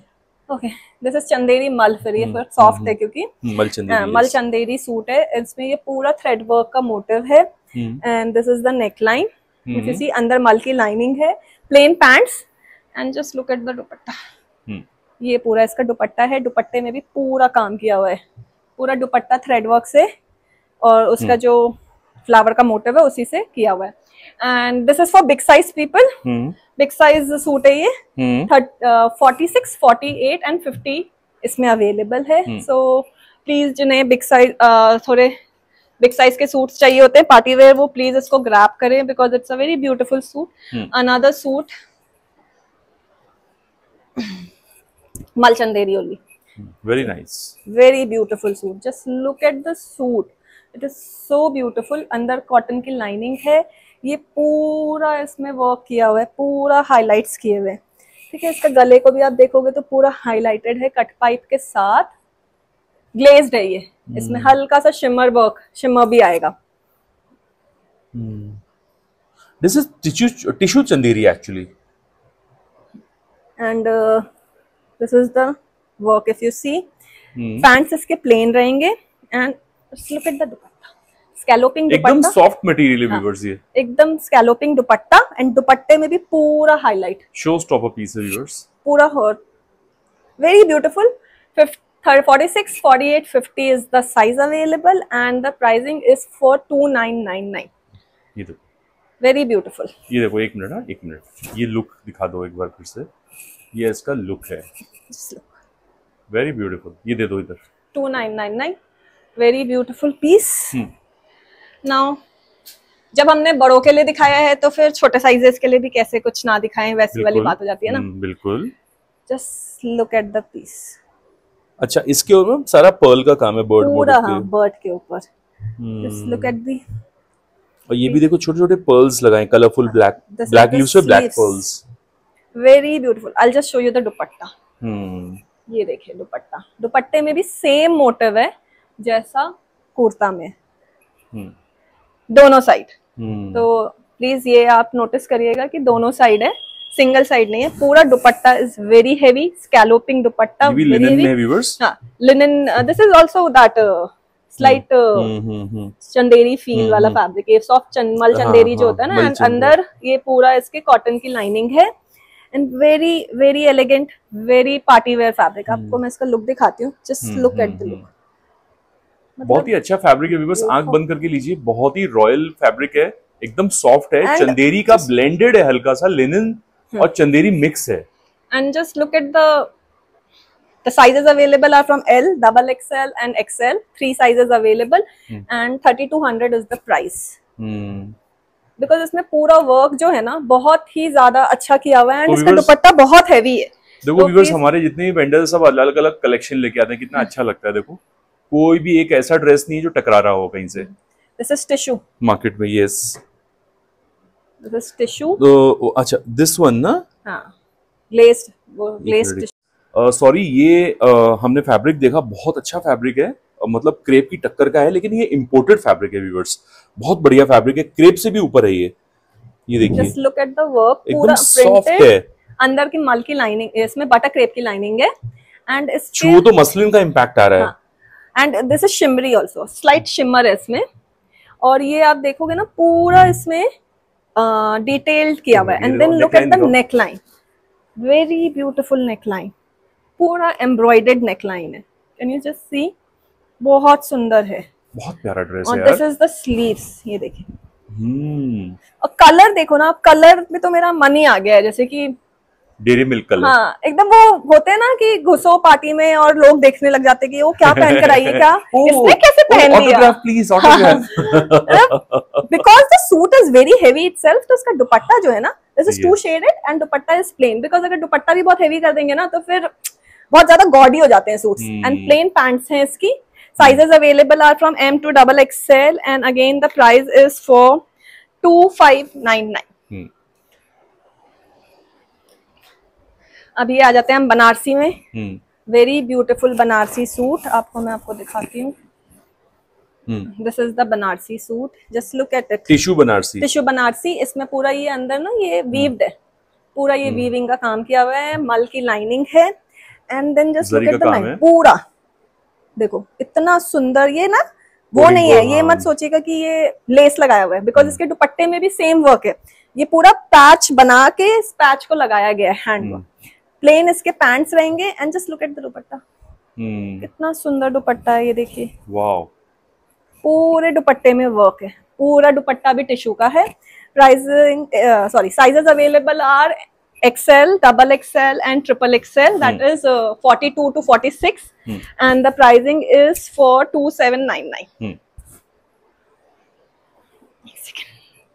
Okay, this is Chanderi मल, फिर ये फिर सॉफ्ट है क्योंकि मल चंदेरी, मल चंदेरी सूट है। इसमें ये पूरा थ्रेड वर्क का मोटिव है and this is the neckline, if you see अंदर मल की लाइनिंग है, plain pants and just look at the dupatta, ये पूरा इसका दुपट्टा है। दुपट्टे में भी पूरा काम किया हुआ है, पूरा दुपट्टा थ्रेड वर्क से और उसका जो फ्लावर का मोटिव है उसी से किया हुआ है। And this is for big size people, big size suit है ये। Forty six forty eight and fifty इसमें अवेलेबल है। सो प्लीज जिन्हें बिग साइज थोड़े बिग साइज के सूट्स चाहिए होते हैं पार्टी वेयर, वो प्लीज इसको ग्रैब करें because it's a very beautiful suit. Another suit मल Chanderi only, very nice, very beautiful suit. Just look at the suit, it is so beautiful. अंदर कॉटन की लाइनिंग है, ये पूरा इसमें वर्क किया हुआ है, पूरा हाईलाइट्स किए हुए हैं। ठीक है, इसका गले को भी आप देखोगे तो पूरा हाईलाइटेड है कट पाइप के साथ, ग्लेज्ड है ये। hmm. इसमें हल्का सा शिमर वर्क, शिमर भी आएगा। This is tissue tissue Chanderi actually and this is the work if you see. Pants इसके प्लेन रहेंगे and look at the dupatta, scalloping dupatta, एकदम सॉफ्ट मटेरियल है व्यूअर्स ये, एकदम स्कैलोपिंग दुपट्टा एंड दुपट्टे में भी पूरा हाईलाइट, शो स्टॉपर पीस है व्यूअर्स, पूरा very beautiful. forty-six, forty-eight, fifty is the size available and the pricing is for two nine nine nine. ये देखो, very beautiful. ये देखो, एक मिनट ना, एक मिनट ये लुक दिखा दो एक बार फिर से। ये इसका लुक है, very beautiful. ये दे दो इधर, two nine nine nine, very beautiful piece. hmm. Now जब हमने बड़ों के लिए दिखाया है तो फिर छोटे साइजेस के लिए भी कैसे कुछ ना दिखाएं, वैसी वाली बात हो जाती है ना। बिल्कुल, just look at the piece. अच्छा, इसके ऊपर सारा पर्ल का काम है, बर्ड मोटिव पूरा। हाँ, बर्ड के ऊपर। Just look at the. और ये भी देखो, छोटे-छोटे पर्ल्स लगाए, कलरफुल ब्लैक ब्लैक लीव्स पे black pearls, very beautiful. I will just show you the dupatta. ये देखिए दुपट्टा, दुपट्टे में भी सेम मोटिव है जैसा कुर्ता में, दोनों साइड। तो प्लीज ये आप नोटिस करिएगा कि दोनों साइड है, सिंगल साइड नहीं है। पूरा dupatta is very heavy, scalloping dupatta, linen में व्यूअर्स। हां, linen, this is also that slight Chanderi feel वाला फैब्रिक, ये सॉफ्ट चंदमल चंदेरी जो होता है ना। एंड अंदर ये पूरा इसके कॉटन की लाइनिंग है and very very elegant, very party wear fabric. आपको मैं इसका लुक दिखाती हूँ, just look at the look. बहुत ही अच्छा फैब्रिक है व्यूअर्स, आंख बंद करके लीजिए। बहुत ही रॉयल फैब्रिक है, एकदम सॉफ्ट है, चंदेरी का ब्लेंडेड है, हल्का सा लिनन और चंदेरी मिक्स है। And just look at the the sizes available are from L, double XL and XL, three sizes available and thirty two hundred is the price. Because इसमें पूरा वर्क जो है ना बहुत ही ज्यादा अच्छा किया हुआ है एंड इसका दुपट्टा बहुत हैवी है। देखो व्यूअर्स, हमारे जितने भी वेंडर्स सब अलग अलग कलेक्शन लेके आते हैं, कितना अच्छा लगता है। देखो, कोई भी एक ऐसा ड्रेस नहीं जो टकरा रहा हो कहीं से। दिस इज टिश्यू मार्केट में, यस। This tissue. तो अच्छा, this one ना? हाँ, glazed, वो glazed tissue। सॉरी, ये uh, हमने फैब्रिक देखा, बहुत अच्छा फैब्रिक है, मतलब क्रेप की टक्कर का है, लेकिन ये इंपोर्टेड फैब्रिक है व्यूअर्स। बहुत बढ़िया फैब्रिक है, क्रेप से भी ऊपर है ये। ये देखिए, just look at the work, पूरा प्रिंटेड है। अंदर की मल की लाइनिंग, इसमें बटा क्रेप की लाइनिंग है एंड इसको तो मसलिन का इम्पैक्ट आ रहा है। And this is shimmery also, slight shimmer है इसमें। और ये आप देखोगे ना, पूरा इसमें डिटेल्ड uh, किया हुआ है। And then look at the neckline, very beautiful neckline, पूरा एम्ब्रॉयडर्ड नेकलाइन है। कैन यू जस्ट सी, बहुत सुंदर है, बहुत प्यारा ड्रेस है यार। दिस इज द स्लीव्स, ये देखिए। हम्म और कलर देखो ना आप, कलर में तो मेरा मन ही आ गया है, जैसे कि डेरी मिल्क कलर। हाँ, एकदम वो होते हैं ना कि घुसो पार्टी में और लोग देखने लग जाते कि वो क्या पहन कर आई है, क्या इसने कैसे पहन लिया, please autograph. Because the suit is very heavy itself, तो उसका दुपट्टा जो है ना, this is two shaded and dupatta is plain. Because अगर दुपट्टा भी बहुत हेवी कर देंगे ना तो फिर बहुत ज्यादा गॉडी हो जाते हैं सूट्स। एंड प्लेन पैंट्स हैं इसकी। Sizes available are from M to double XL and again the price is for two five nine nine. अभी आ जाते हैं हम बनारसी में, वेरी ब्यूटीफुल बनारसी सूट। आपको मैं आपको दिखाती हूँ, this is the Banarasi suit, just look at it. Tissue Banarasi, tissue Banarasi, इसमें पूरा ये अंदर ना ये वीव्ड है, पूरा ये वीविंग का काम किया हुआ है, मल की लाइनिंग है। And then just look at the line, पूरा देखो इतना सुंदर। ये ना वो नहीं है, ये मत सोचिएगा कि ये लेस लगाया हुआ है, बिकॉज इसके दुपट्टे में भी सेम वर्क है। ये पूरा पैच बना के इस पैच को लगाया गया है हैंडवर्क। प्लेन इसके पैंट्स रहेंगे and just look at the dupatta. कितना सुंदर दुपट्टा है ये, देखिए वाओ, पूरे दुपट्टे में वर्क है, पूरा दुपट्टा भी टिश्यू का है। Pricing sorry sizes available are XL, double XL and triple XL, that is forty-two to forty-six and the pricing is for two seven nine nine।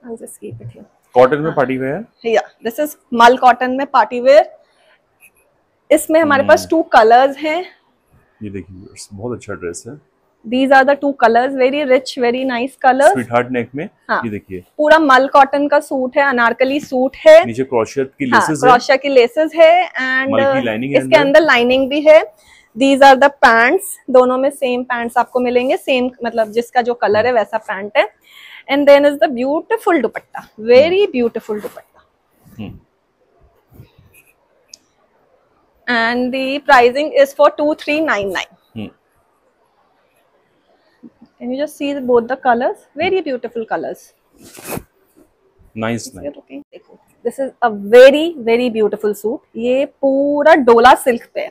I'll just keep it here. Cotton में पार्टी वेयर, या दिस इज मल कॉटन में पार्टी वेयर। इसमें हमारे पास टू कलर्स हैं, ये देखिए बहुत अच्छा ड्रेस है। These are the two colors, very rich, very nice colors. Sweetheart neck में, हाँ, ये देखिए पूरा मल कॉटन का सूट है, अनारकली सूट है, नीचे क्रोशिया की लेसेस है, क्रोशिया की लेसेस है एंड इसके अंदर लाइनिंग भी है। These are the pants, दोनों में सेम पैंट्स आपको मिलेंगे, सेम मतलब जिसका जो कलर है वैसा पैंट है। And then is the beautiful dupatta, very beautiful dupatta. Hmm. And the pricing is for two three nine nine. Can you just see both the colors? Very beautiful colors. Nice, nice. Okay. This is a very very beautiful suit. ये पूरा डोला सिल्क पे है,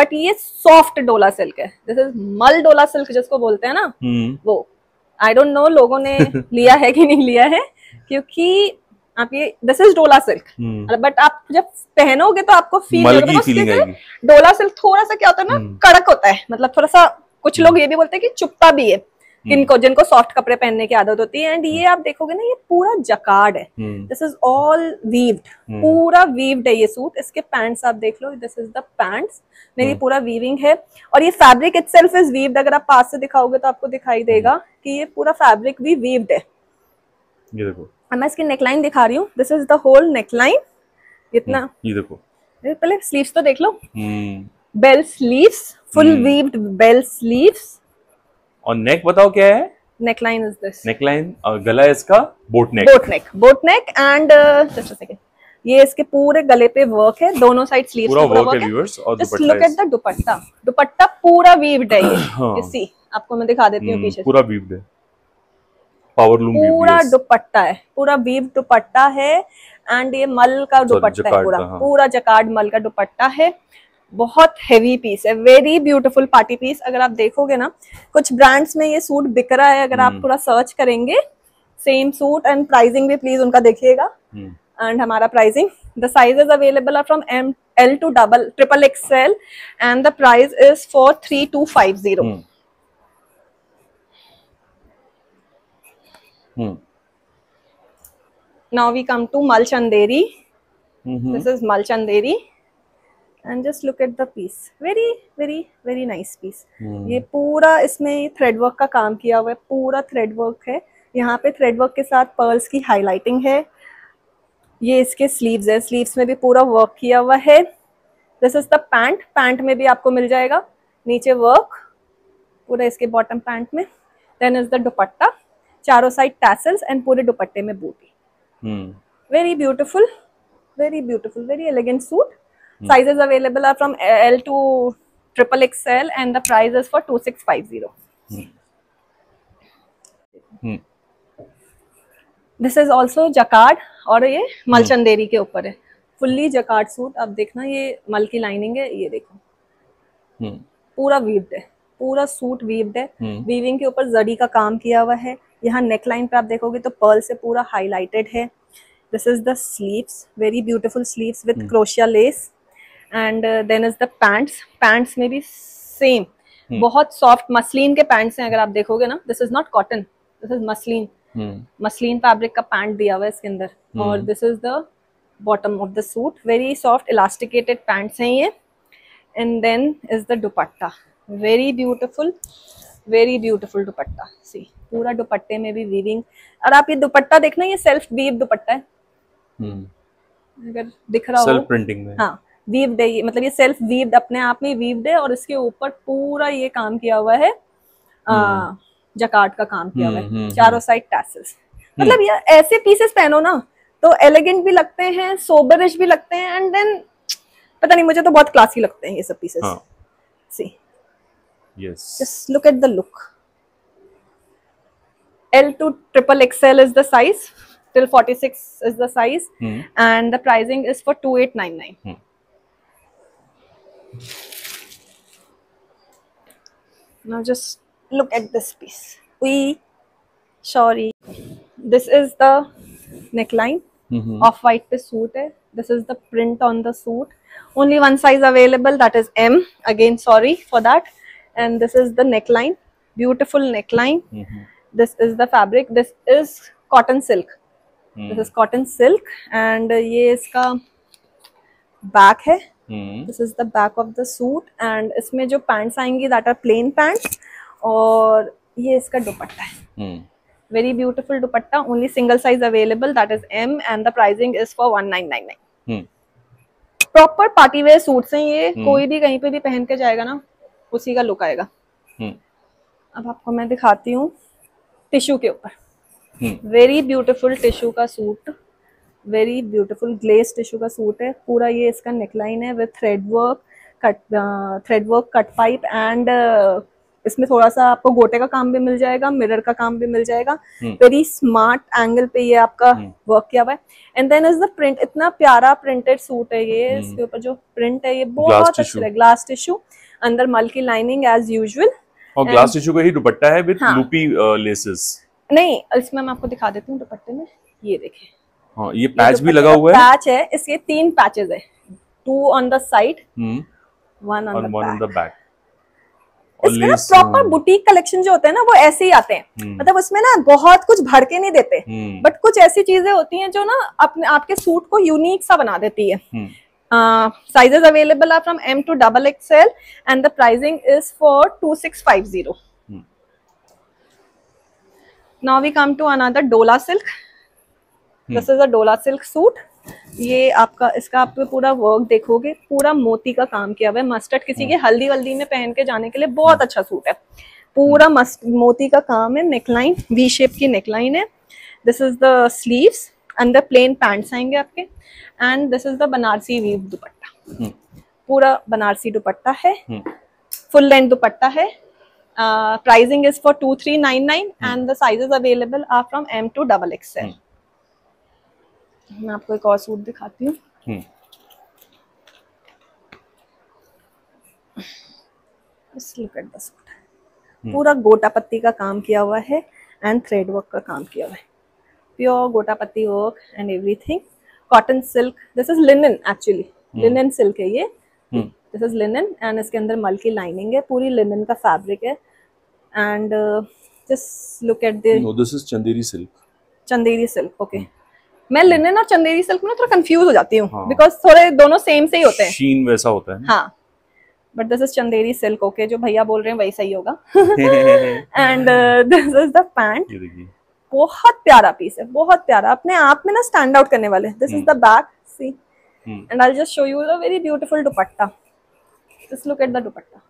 but ये soft डोला सिल्क है. This is मल डोला सिल्क जिसको बोलते हैं ना, hmm. वो आई डोंट नो लोगों ने लिया है कि नहीं लिया है, क्योंकि आप ये दिस इज डोला सिल्क, बट आप जब पहनोगे तो आपको फील होगा। डोला सिल्क थोड़ा सा क्या होता है ना, कड़क होता है, मतलब थोड़ा सा, कुछ लोग ये भी बोलते हैं कि चुपता भी है जिनको जिनको सॉफ्ट कपड़े पहनने की आदत होती है। एंड ये आप देखोगे ना, ये पूरा जकार्ड है, दिस इज ऑल वीव्ड, पूरा वीव्ड है ये सूट। इसके पैंट्स आप देख लो, दिस इज द पैंट्स, मेरी पूरा वीविंग है और ये फैब्रिक इटसेल्फ इज वीव्ड। अगर आप पास से दिखाओगे तो आपको दिखाई देगा कि ये पूरा फैब्रिक भी वीव्ड है। ये देखो, मैं इसकी नेकलाइन दिखा रही हूँ, this is the whole neckline. इतना ये देखो, पहले स्लीव्स तो देख लो, bell sleeves, full weaved bell sleeves. और नेक बताओ क्या है, नेकलाइन इज दिस नेकलाइन, और गला है इसका boat neck, boat neck boat neck and just a second, ये इसके पूरे गले पे वर्क है, दोनों साइड स्लीव्स पे वर्क है व्यूअर्स। और dupatta, look at the dupatta, dupatta पूरा वीव्ड है। ये सी आपको मैं दिखा देती हूं, पीछे पूरा वीव्ड है, पावर लूम वीव्ड, पूरा दुपट्टा है, पूरा वीव्ड दुपट्टा है। एंड ये मल का दुपट्टा है, पूरा पूरा जकार्ड मल का दुपट्टा है, बहुत हेवी पीस है, वेरी ब्यूटीफुल पार्टी पीस। अगर आप देखोगे ना, कुछ ब्रांड्स में ये सूट बिक रहा है, अगर आप थोड़ा सर्च करेंगे सेम सूट, एंड प्राइसिंग भी प्लीज उनका देखिएगा। एंड हमारा pricing, the sizes available are from M L to double triple XL and the price is for three two five zero. Now we come to mul Chanderi, this is मल Chanderi and just look at the piece, very very very nice piece. hmm. ये पूरा इसमें थ्रेड वर्क का काम किया हुआ है, पूरा थ्रेड वर्क है, यहाँ पे थ्रेड वर्क के साथ पर्ल्स की हाईलाइटिंग है। ये इसके स्लीव्स है, स्लीव्स में भी पूरा वर्क किया हुआ है। This is the pant, pant में भी आपको मिल जाएगा नीचे वर्क पूरा इसके बॉटम पैंट में। देन इज द दुपट्टा, चारों साइड टैसल्स एंड पूरे दुपट्टे में बूटी। Very beautiful, very beautiful, very elegant suit. Sizes available are from L to triple X L and the price is for two six five zero. Hmm. This is also jacquard और ये मल चंदेरी के ऊपर है, fully jacquard सूट। आप देखना, ये मल की लाइनिंग है, ये देखो hmm. पूरा वीव्ड है, पूरा सूट वीव्ड है। hmm. वीविंग के ऊपर जड़ी का काम किया हुआ है। यहाँ नेकलाइन पे आप देखोगे तो पर्ल से पूरा हाईलाइटेड है। This is the sleeves, very beautiful sleeves with hmm. crochet lace. And then is the pants, pants में भी सेम hmm. बहुत सॉफ्ट मसलिन के पैंट्स हैं। अगर आप देखोगे ना, this is not cotton, this is muslin, muslin fabric का पैंट दिया हुआ है इसके अंदर। hmm. और this is the bottom of the suit, very soft elasticated pants हैं ये। And then is the dupatta, very beautiful, very beautiful dupatta. See पूरा दुपट्टे में भी वीविंग, और आप ये दुपट्टा देखना, ये सेल्फ वीव दुपट्टा है। hmm. अगर दिख रहा हो सेल्फ प्रिंटिंग में, हाँ वीव्ड है, मतलब ये सेल्फ वीव्ड अपने आप में वीव्ड है, और इसके ऊपर पूरा ये काम किया हुआ है, जकार्ड का काम किया हुआ है, चारों साइड टैसेल्स। मतलब ये ऐसे पीसेस पहनो ना तो एलिगेंट भी लगते हैं, सोबरिश भी लगते हैं, एंड देन पता नहीं, मुझे तो बहुत क्लासी लगते हैं ये सब pieces. See yes, just look at the look. L to triple XL is the size, till forty-six is the size and the pricing is for two eight nine nine. Now just look at this piece. We, sorry, this is the neckline. Mm-hmm. Off white pe suit hai. This is the print on the suit. Only one size available, that is M. Again, sorry for that. And this is the neckline. Beautiful neckline. Mm-hmm. This is the fabric. This is cotton silk. Mm-hmm. This is cotton silk, and ये इसका back है. Mm-hmm. This is the back of the suit, and इसमें जो pants आएंगी that are plain pants, और ये इसका दुपट्टा है. Mm-hmm. Very beautiful dupatta, only single size available, that is M, and the pricing is for one nine nine nine. Hmm. Proper party wear suits हैं ये. hmm. कोई भी कहीं पे भी पहन के जाएगा ना, उसी का लुक आएगा. hmm. अब आपको मैं दिखाती हूँ टिश्यू के ऊपर. hmm. Very beautiful टिश्यू का suit, very beautiful glazed tissue का सूट है. पूरा ये इसका नेकलाइन है with thread work, cut thread work, cut pipe, and uh, इसमें थोड़ा सा आपको गोटे का काम भी मिल जाएगा, मिरर का काम भी मिल जाएगा. वेरी स्मार्ट एंगल पे ये आपका वर्क किया हुआ है. And then is the print. इतना प्यारा प्रिंटेड सूट है ये. hmm. इसके ऊपर जो प्रिंट है ये बहुत अच्छा है. ग्लास टिश्यू, अंदर मल्की लाइनिंग एज यूजुअल, और ग्लास टिश्यू का ही दुपट्टा है विद लूपी लेसेस. नहीं, इसमें मैं आपको दिखा देती हूँ दुपट्टे में. ये देखिए, हां, ये पैच भी लगा हुआ है. पैच है, इसके तीन पैचेस है, two on the side, one on the back. इसमें प्रॉपर बुटीक कलेक्शन जो होते हैं ना, वो ऐसे ही आते हैं. मतलब उसमें ना बहुत कुछ भर के नहीं देते, बट कुछ ऐसी चीजें होती हैं जो ना अपने आपके सूट को यूनिक सा बना देती है. Sizes available are from M to double XL, and the pricing is for two six five zero. Now we come to another Dola silk. This is a Dola silk suit. ये आपका, इसका आप पूरा वर्क देखोगे, पूरा मोती का काम किया हुआ है. मस्टर्ड, किसी के हल्दी वल्दी में पहन के जाने के लिए बहुत अच्छा सूट है. पूरा मस्त मोती का काम है. नेकलाइन वी शेप की नेकलाइन है. दिस इज द स्लीव्स, अंदर प्लेन पैंट्स आएंगे आपके, and this is the Banarasi weave dupatta. पूरा बनारसी दुपट्टा है, फुल लेंथ दुपट्टा है. Pricing is for two three nine nine, and the sizes available are from M to double XL. मैं आपको एक और सूट दिखाती हूँ. पूरा गोटा पत्ती का काम किया हुआ है, एंड थ्रेड वर्क का काम किया हुआ है. Pure gota patti work and everything. Cotton silk, this is linen, actually linen silk है ये. दिस इज लिनन, एंड इसके अंदर मल्की लाइनिंग है. पूरी लिनन का फैब्रिक है. And just look at this, is Chanderi silk. Chanderi silk, okay. मैं लिनन और चंदेरी सिल्क में थोड़ा कंफ्यूज हो जाती हूँ, बिकॉज हाँ. थोड़े दोनों सेम से ही होते हैं, शीन वैसा होता है. हाँ, but this is Chanderi silk. Okay, जो भैया बोल रहे हैं वही सही होगा. And this is the pant. बहुत प्यारा पीस है, बहुत प्यारा, अपने आप में ना स्टैंड आउट करने वाले. This is the back, see, and I will just show you the very beautiful dupatta. Just look at the dupatta.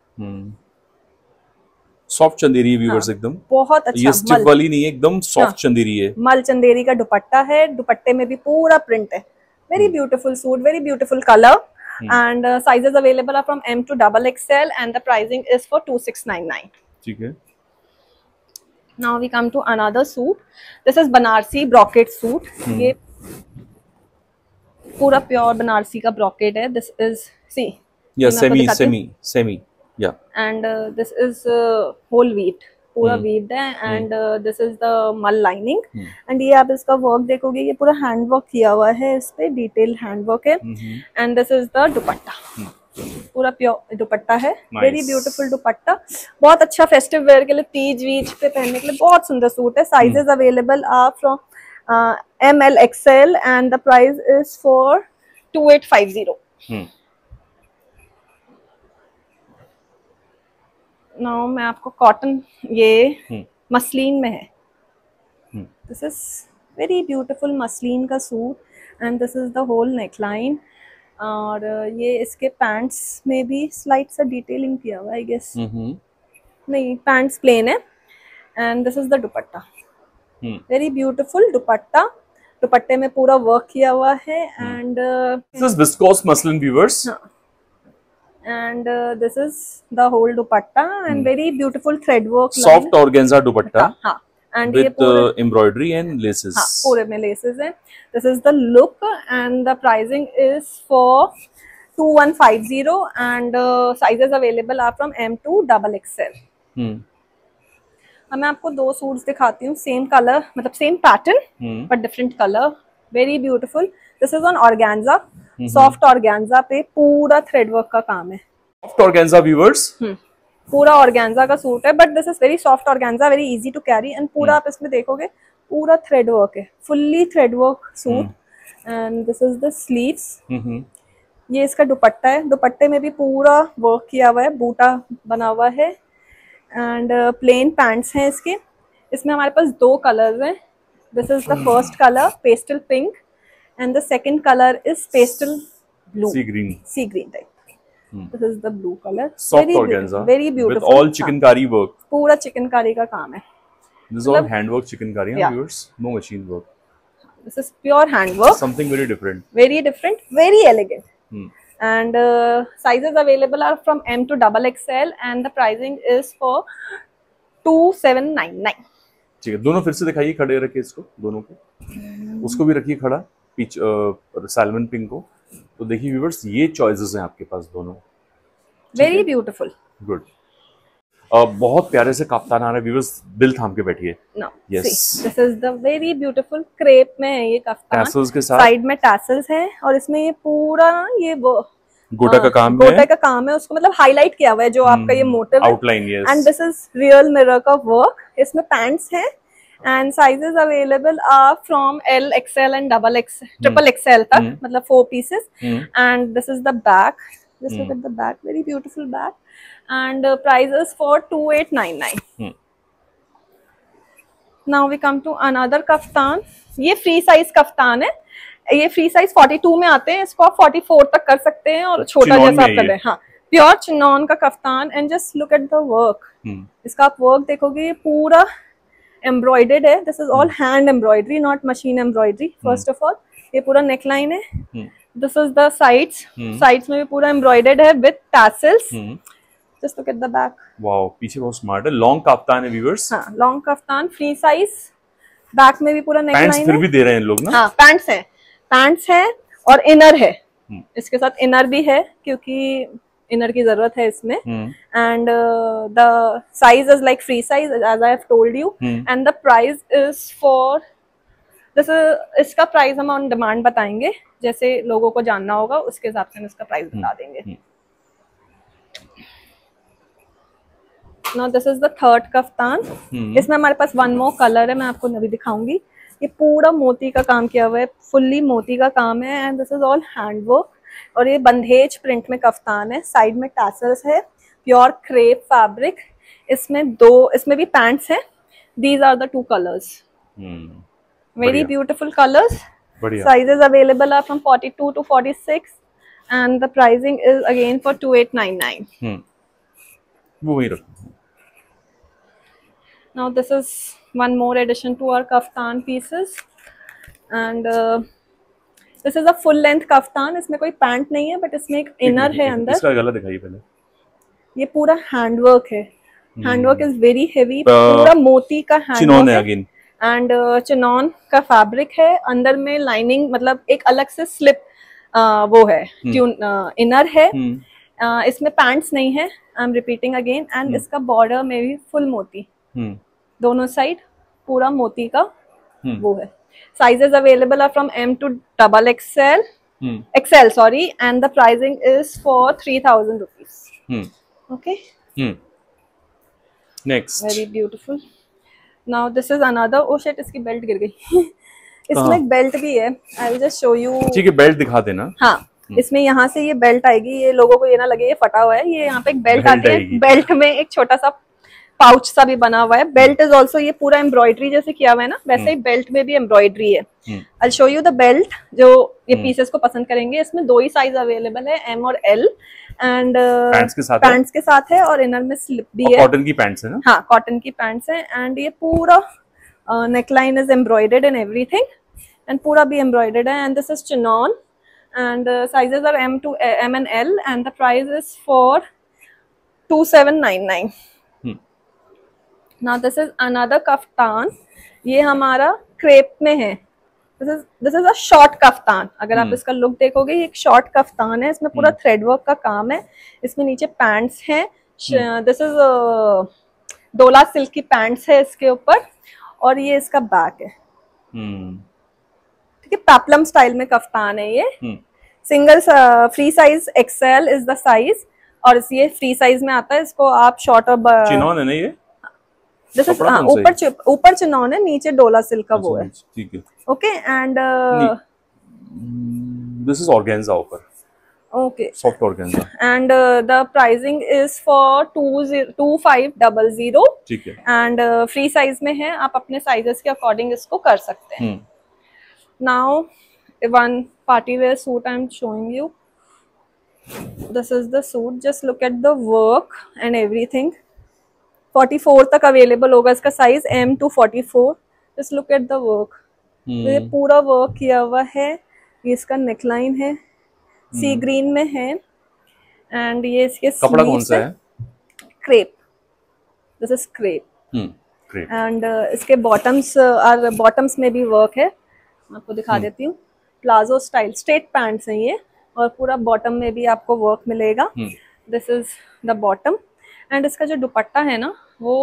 Soft Chanderi viewers, एकदम बहुत अच्छा. ये स्टिफ वाली नहीं है, एकदम सॉफ्ट चंदेरी है. मल चंदेरी का दुपट्टा है. दुपट्टे में भी पूरा प्रिंट है. Very beautiful suit, very beautiful colour, and sizes available are from M to double XL, and the pricing is for two six nine nine. ठीक है. Now we come to another suit. This is Banarasi brocade suit. ये पूरा प्योर बनारसी का ब्रॉकेट है. दिस इज सी या semi semi semi yeah, and uh, this is uh, whole weaved, पूरा mm. weaved है, and uh, this is the मल lining, mm. and ये आप इसका work देखोगे, ये पूरा hand work किया हुआ है, इस पे detail hand work है, mm -hmm. and this is the dupatta, mm. पूरा प्योर दुपट्टा है. वेरी ब्यूटीफुल दुपट्टा, बहुत अच्छा फेस्टिव वेयर के लिए, तीज वीज पे पहनने के लिए बहुत सुंदर सूट है. Sizes available are from M L XL, and the price is for two eight five zero. Now मैं आपको कॉटन, ये मसलिन में है. This is very beautiful muslin का suit, and this is the whole neckline. और ये इसके पैंट्स में भी स्लाइट सा डिटेलिंग किया हुआ है, आई गेस. नहीं, पैंट्स प्लेन है, and this is the dupatta. Very beautiful dupatta, दुपट्टे में पूरा वर्क किया हुआ है, and this is viscose muslin viewers, and uh, this is the whole dupatta, and mm. very beautiful thread work, soft line. Organza dupatta, ha, and with uh, embroidery and laces, ha, pure mein laces hai. This is the look, and the pricing is for two one five zero and uh, sizes available are from M to double X L. Hmm. अब मैं आपको दो सूट्स दिखाती हूँ, सेम कलर मतलब same pattern but different colour, very beautiful. This is on organza, soft organza पे पूरा थ्रेड वर्क का काम है. सॉफ्ट ऑर्गेन्जा व्यूअर्स, पूरा ऑर्गेन्जा का सूट है but this is very soft organza, very easy to carry and पूरा आप इसमें देखोगे पूरा थ्रेड वर्क है, fully thread work suit. And this is the sleeves, ये इसका दुपट्टा है, दुपट्टे में भी पूरा वर्क किया हुआ है, बूटा बना हुआ है. एंड प्लेन पैंट्स हैं इसके, इसमें हमारे पास दो कलर्स हैं. This is the first colour pastel pink and the second colour is pastel blue, sea green, sea green type. This is the blue colour, soft organza, very beautiful, all chikankari work, पूरा चिकनकारी का काम है. This is all hand work chikankari viewers, no machine work. This is pure hand work, something very different, very different, very elegant. And uh, sizes available are from M to double X L and the pricing is for two seven nine nine. ठीक है, दोनों फिर से दिखाइए, खड़े रखिए इसको, दोनों को, उसको भी रखिए खड़ा, पीच सैल्मन पिंक को. तो देखिए व्यूअर्स, ये चॉइसेस हैं आपके पास दोनों, वेरी ब्यूटीफुल, गुड. बहुत प्यारे से कप्तान आ रहे व्यूअर्स, दिल थाम के बैठिए. No yes, this is the very beautiful crepe में है ये कप्तान, टैसल्स के साथ, साइड में टैसल्स हैं और इसमें ये पूरा ये गोटा का काम है, गोटा का काम है, उसको मतलब हाईलाइट किया हुआ है जो आपका ये motif outline. Yes, and this is real mirror का वर्क. इसमें पैंट्स है and sizes available are from L XL and double X triple XL तक, मतलब four pieces. And this is the back, just look at the back, very beautiful back, and uh, price is for two eight nine nine. hmm. Now we come to another kaftan. ये free size kaftan है, ये free size forty-two में आते हैं, इसको आप forty-four तक कर सकते हैं और छोटा जैसा आप कर रहे हैं. हाँ, प्योर चिनॉन का kaftan and just look at the work, इसका आप वर्क देखोगे ये पूरा एम्ब्रॉयडर्ड है. This is all hand embroidery, not machine embroidery. First of all ये पूरा नेकलाइन है. hmm. This is the sides. Hmm. Sides में भी पूरा embroidered है with tassels. Hmm. Just look at the back. Wow, पीछे बहुत smart है. Long kaftan है viewers. हाँ, long kaftan, free size. Back में भी पूरा neckline है. Pants फिर भी दे रहे हैं लोग ना? हाँ, pants हैं, pants हैं और inner है. Hmm. इसके साथ inner भी है क्योंकि inner की जरूरत है इसमें. Hmm. And uh, the size is like free size as I have told you. Hmm. And the price is for This is, इसका प्राइस हम ऑन डिमांड बताएंगे, जैसे लोगों को जानना होगा उसके हिसाब से हम इसका प्राइस बता देंगे. Now this is the third kaftan. इसमें हमारे पास वन मोर कलर है, मैं आपको अभी दिखाऊंगी. ये पूरा मोती का काम किया हुआ है, फुल्ली मोती का काम है and this is all hand work और ये बंधेज प्रिंट में कफ्तान है. साइड में टैसल्स है, प्योर क्रेप फैब्रिक. इसमें दो, इसमें भी पैंट्स है. These are the two colours, very beautiful colors. Sizes available are from forty-two to forty-six and the pricing is again for two eight nine nine. Hmm. वो ही रखो. Now this is one more addition to our kaftan pieces and uh, this is a full length kaftan. इसमें कोई पैंट नहीं है बट इसमें एक इनर है अंदर. इसका गला दिखाइए पहले. ये पूरा हैंडवर्क है. हैंडवर्क इज वेरी हेवी, पूरा मोती का हैंडवर्क है again. एंड uh, चिनॉन का फैब्रिक है. अंदर में लाइनिंग मतलब एक अलग से स्लिप uh, वो है, ट्यून इनर uh, है. uh, इसमें पैंट्स नहीं है, I am repeating again. And इसका बॉर्डर में भी फुल मोती, दोनों साइड पूरा मोती का वो है. Sizes available are from M to double XL XL sorry and the pricing is for three thousand rupees. Okay, next, very beautiful. Now this is another, oh shit, इसकी बेल्ट गिर गई. इसमें एक बेल्ट भी है, I will just show you. ठीक है, बेल्ट दिखा देना. हाँ, इसमें यहाँ से ये बेल्ट आएगी, ये लोगों को ये ना लगे ये फटा हुआ है, ये यहाँ पे एक बेल्ट आती है. बेल्ट में एक छोटा सा पाउच सा भी बना हुआ है. बेल्ट इज ऑल्सो, ये पूरा एम्ब्रॉयडरी जैसे किया हुआ है ना, वैसे ही बेल्ट में भी एम्ब्रॉयडरी है. I show you the belt, जो ये पीसेस को पसंद करेंगे. इसमें दो ही साइज अवेलेबल है, एम और एल. एंड पैंट्स के साथ पैंट्स के साथ है और इनर में स्लिप भी है. कॉटन की पैंट्स है ना? हाँ, कॉटन की पैंट्स है. एंड ये पूरा neckline is embroidered and everything and पूरा भी एम्ब्रॉयडर्ड है. And this is chinon and sizes are M to M and L and the price is for two seven nine nine. Now this is another kaftan. ये हमारा क्रेप में है, this is this is a short kaftan. अगर आप इसका लुक देखोगे, ये एक शॉर्ट कफ्तान है, इसमें पूरा थ्रेड वर्क का काम है, इसमें नीचे पैंट्स हैं, दिस इज डोला सिल्क की पैंट्स है इसके ऊपर, और ये इसका बैक है। ठीक है, पैपलम स्टाइल में कफ्तान है ये। Single free size XL is the size, और ये फ्री साइज में आता है। इसको आप शॉर्ट और चिनॉन है ना ये, जैसे ऊपर ऊपर चिनॉन है, नीचे डोला सिल्क का वो है। ठीक है, okay. And this is organza ऊपर, okay, soft organza. And the pricing is for two five double zero. ठीक है, एंड फ्री साइज में है, आप अपने साइजेस के अकॉर्डिंग इसको कर सकते हैं। Now one party wear suit I am showing you. This is the suit. Just look at the work and everything. forty-four तक available होगा इसका size M to forty-four. Just look at the work. ये पूरा work किया हुआ है। ये इसका neckline है, sea green में है, and ये इसके कपड़ा कौन सा है? Crepe. This is crepe. Hmm. Crepe. And uh, इसके bottoms और bottoms में भी work है। आपको दिखा देती हूँ। प्लाजो स्टाइल स्ट्रेट पैंट्स हैं ये, और पूरा बॉटम में भी आपको वर्क मिलेगा। This is the bottom. And इसका जो दुपट्टा है ना, वो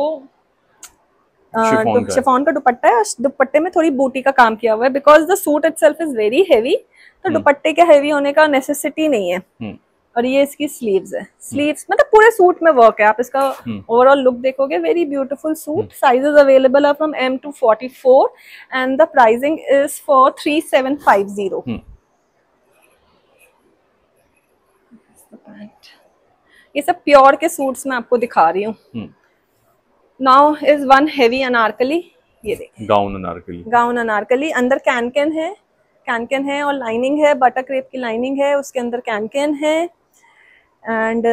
शिफॉन का दुपट्टा है, और दुपट्टे में थोड़ी बूटी का काम किया हुआ है, because the suit itself is very heavy, तो दुपट्टे के हेवी होने का नेसेसिटी नहीं है। हुँ. और ये इसकी स्लीव्स है, स्लीव्स मतलब पूरे सूट में वर्क है। आप इसका ओवरऑल लुक देखोगे, very beautiful suit. Sizes available are from M to forty-four and the pricing is for three seven five zero. ये सब प्योर के सूट्स में आपको दिखा रही हूँ। Now is one heavy Anarkali, ये देखिए गाउन अनारकली, गाउन अनारकली। अंदर कैनकैन है, कैनकैन है और लाइनिंग है, बटर क्रेप की लाइनिंग है, उसके अंदर कैनकैन है। And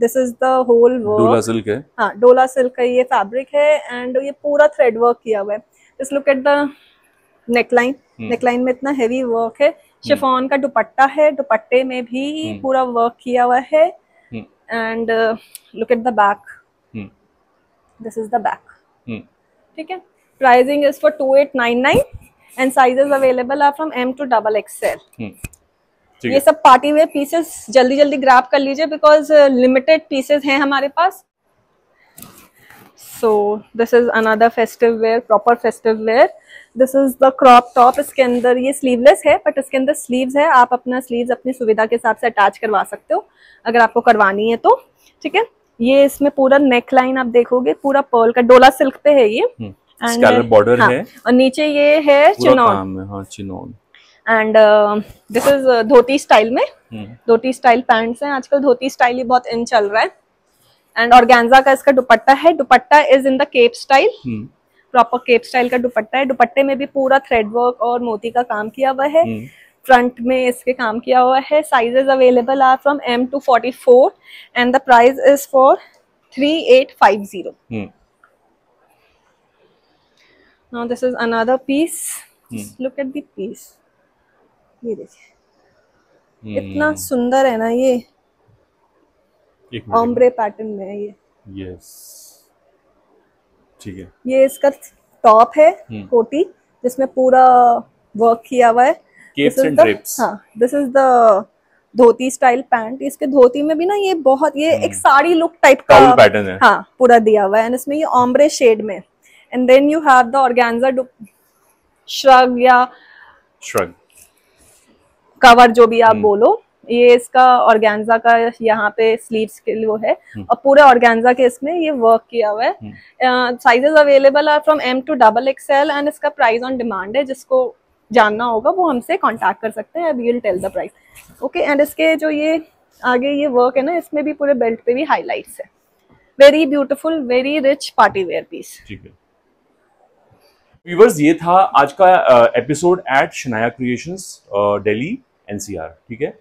this is the whole work, डोला सिल्क है। हाँ, डोला सिल्क का ये फैब्रिक है, एंड ये पूरा थ्रेड वर्क किया हुआ है। Just look at the neckline, neckline में इतना हेवी वर्क है। शिफॉन का दुपट्टा है, दुपट्टे में भी पूरा वर्क किया हुआ है। And look at the back, this is the back. ठीक है, pricing is for two eight nine nine, and sizes available are from M to double X L. ये सब पार्टी वेयर पीसेस जल्दी जल्दी ग्रैब कर लीजिए, बिकॉज लिमिटेड पीसेस हैं हमारे पास। So this is another festive wear, proper festive wear. This is the crop top, इसके अंदर ये स्लीवलेस है, बट इसके अंदर स्लीव्स है। आप अपना स्लीव्स अपनी सुविधा के हिसाब से अटैच करवा सकते हो, अगर आपको करवानी है तो। ठीक है, ये इसमें पूरा नेक लाइन आप देखोगे, पूरा पर्ल का डोला सिल्क पे है ये। हुँ. स्कैलप बॉर्डर है, और नीचे ये है chinon chinon. And this is dhoti style में, धोती स्टाइल पैंट्स हैं। आजकल धोती स्टाइल ही बहुत इन चल रहा है। एंड ऑर्गेन्जा का इसका दुपट्टा है, dupatta is in the cape style, proper cape style का दुपट्टा है। दुपट्टे में भी पूरा थ्रेड वर्क और मोती का काम किया हुआ है। फ्रंट में इसके काम किया हुआ है। Sizes available are from M to forty-four and the price is for three eight five zero. Now this is another piece. Just look at the piece. ये देखिए, इतना सुंदर है ना ये, ombre पैटर्न में है ये। Yes. ठीक है, ये इसका टॉप है, कोटी, जिसमें पूरा वर्क किया हुआ है। Capes and drapes. हाँ, this is the dhoti style pant. इसके धोती में भी ना ये बहुत ये एक साड़ी लुक टाइप का पैटर्न है, हाँ, पूरा दिया हुआ है। एंड इसमें ये ombre शेड में। And then you have the organza shrug या shrug cover, जो भी आप बोलो। ये इसका organza का यहाँ पे sleeves के लिए वो है, और पूरे organza के इसमें ये work किया हुआ है। Sizes available are from M to double X L and इसका price on demand है। जिसको जानना होगा वो हमसे contact कर सकते हैं, we will tell the price. Okay, and इसके जो ये आगे ये work है ना, इसमें भी पूरे belt पे भी highlights है। Very beautiful, very rich party wear piece. ठीक है व्यूवर्स, ये था आज का episode at Shanaya creations, Delhi N C R. ठीक है,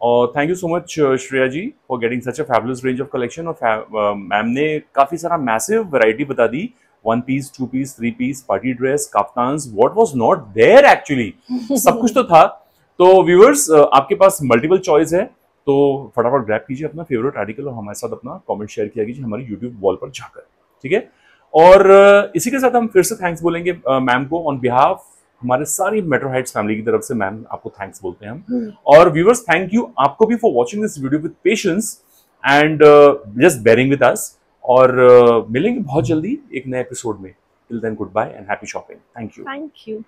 और thank you so much Shreya ji for getting such a fabulous range of collection. और मैम ने काफ़ी सारा मैसिव वैरायटी बता दी, one piece, two piece, three piece, party dress, kaftans, what was not there actually, सब कुछ तो था। तो व्यूवर्स, आपके पास मल्टीपल चॉइस है, तो फटाफट ग्रैब कीजिए अपना फेवरेट आर्टिकल, और हमारे साथ अपना कॉमेंट शेयर किया कीजिए हमारे यूट्यूब वॉल पर जाकर। ठीक है, और इसी के साथ हम फिर से थैंक्स बोलेंगे मैम को ऑन बिहाफ हमारे सारी मेट्रो हाइट्स फैमिली की तरफ से मैम आपको थैंक्स बोलते हैं हम। और व्यूवर्स थैंक यू आपको भी for watching this video with patience and just bearing with us. और uh, मिलेंगे बहुत जल्दी एक नए एपिसोड में। Till then good Goodbye and happy shopping. Thank you. Thank you.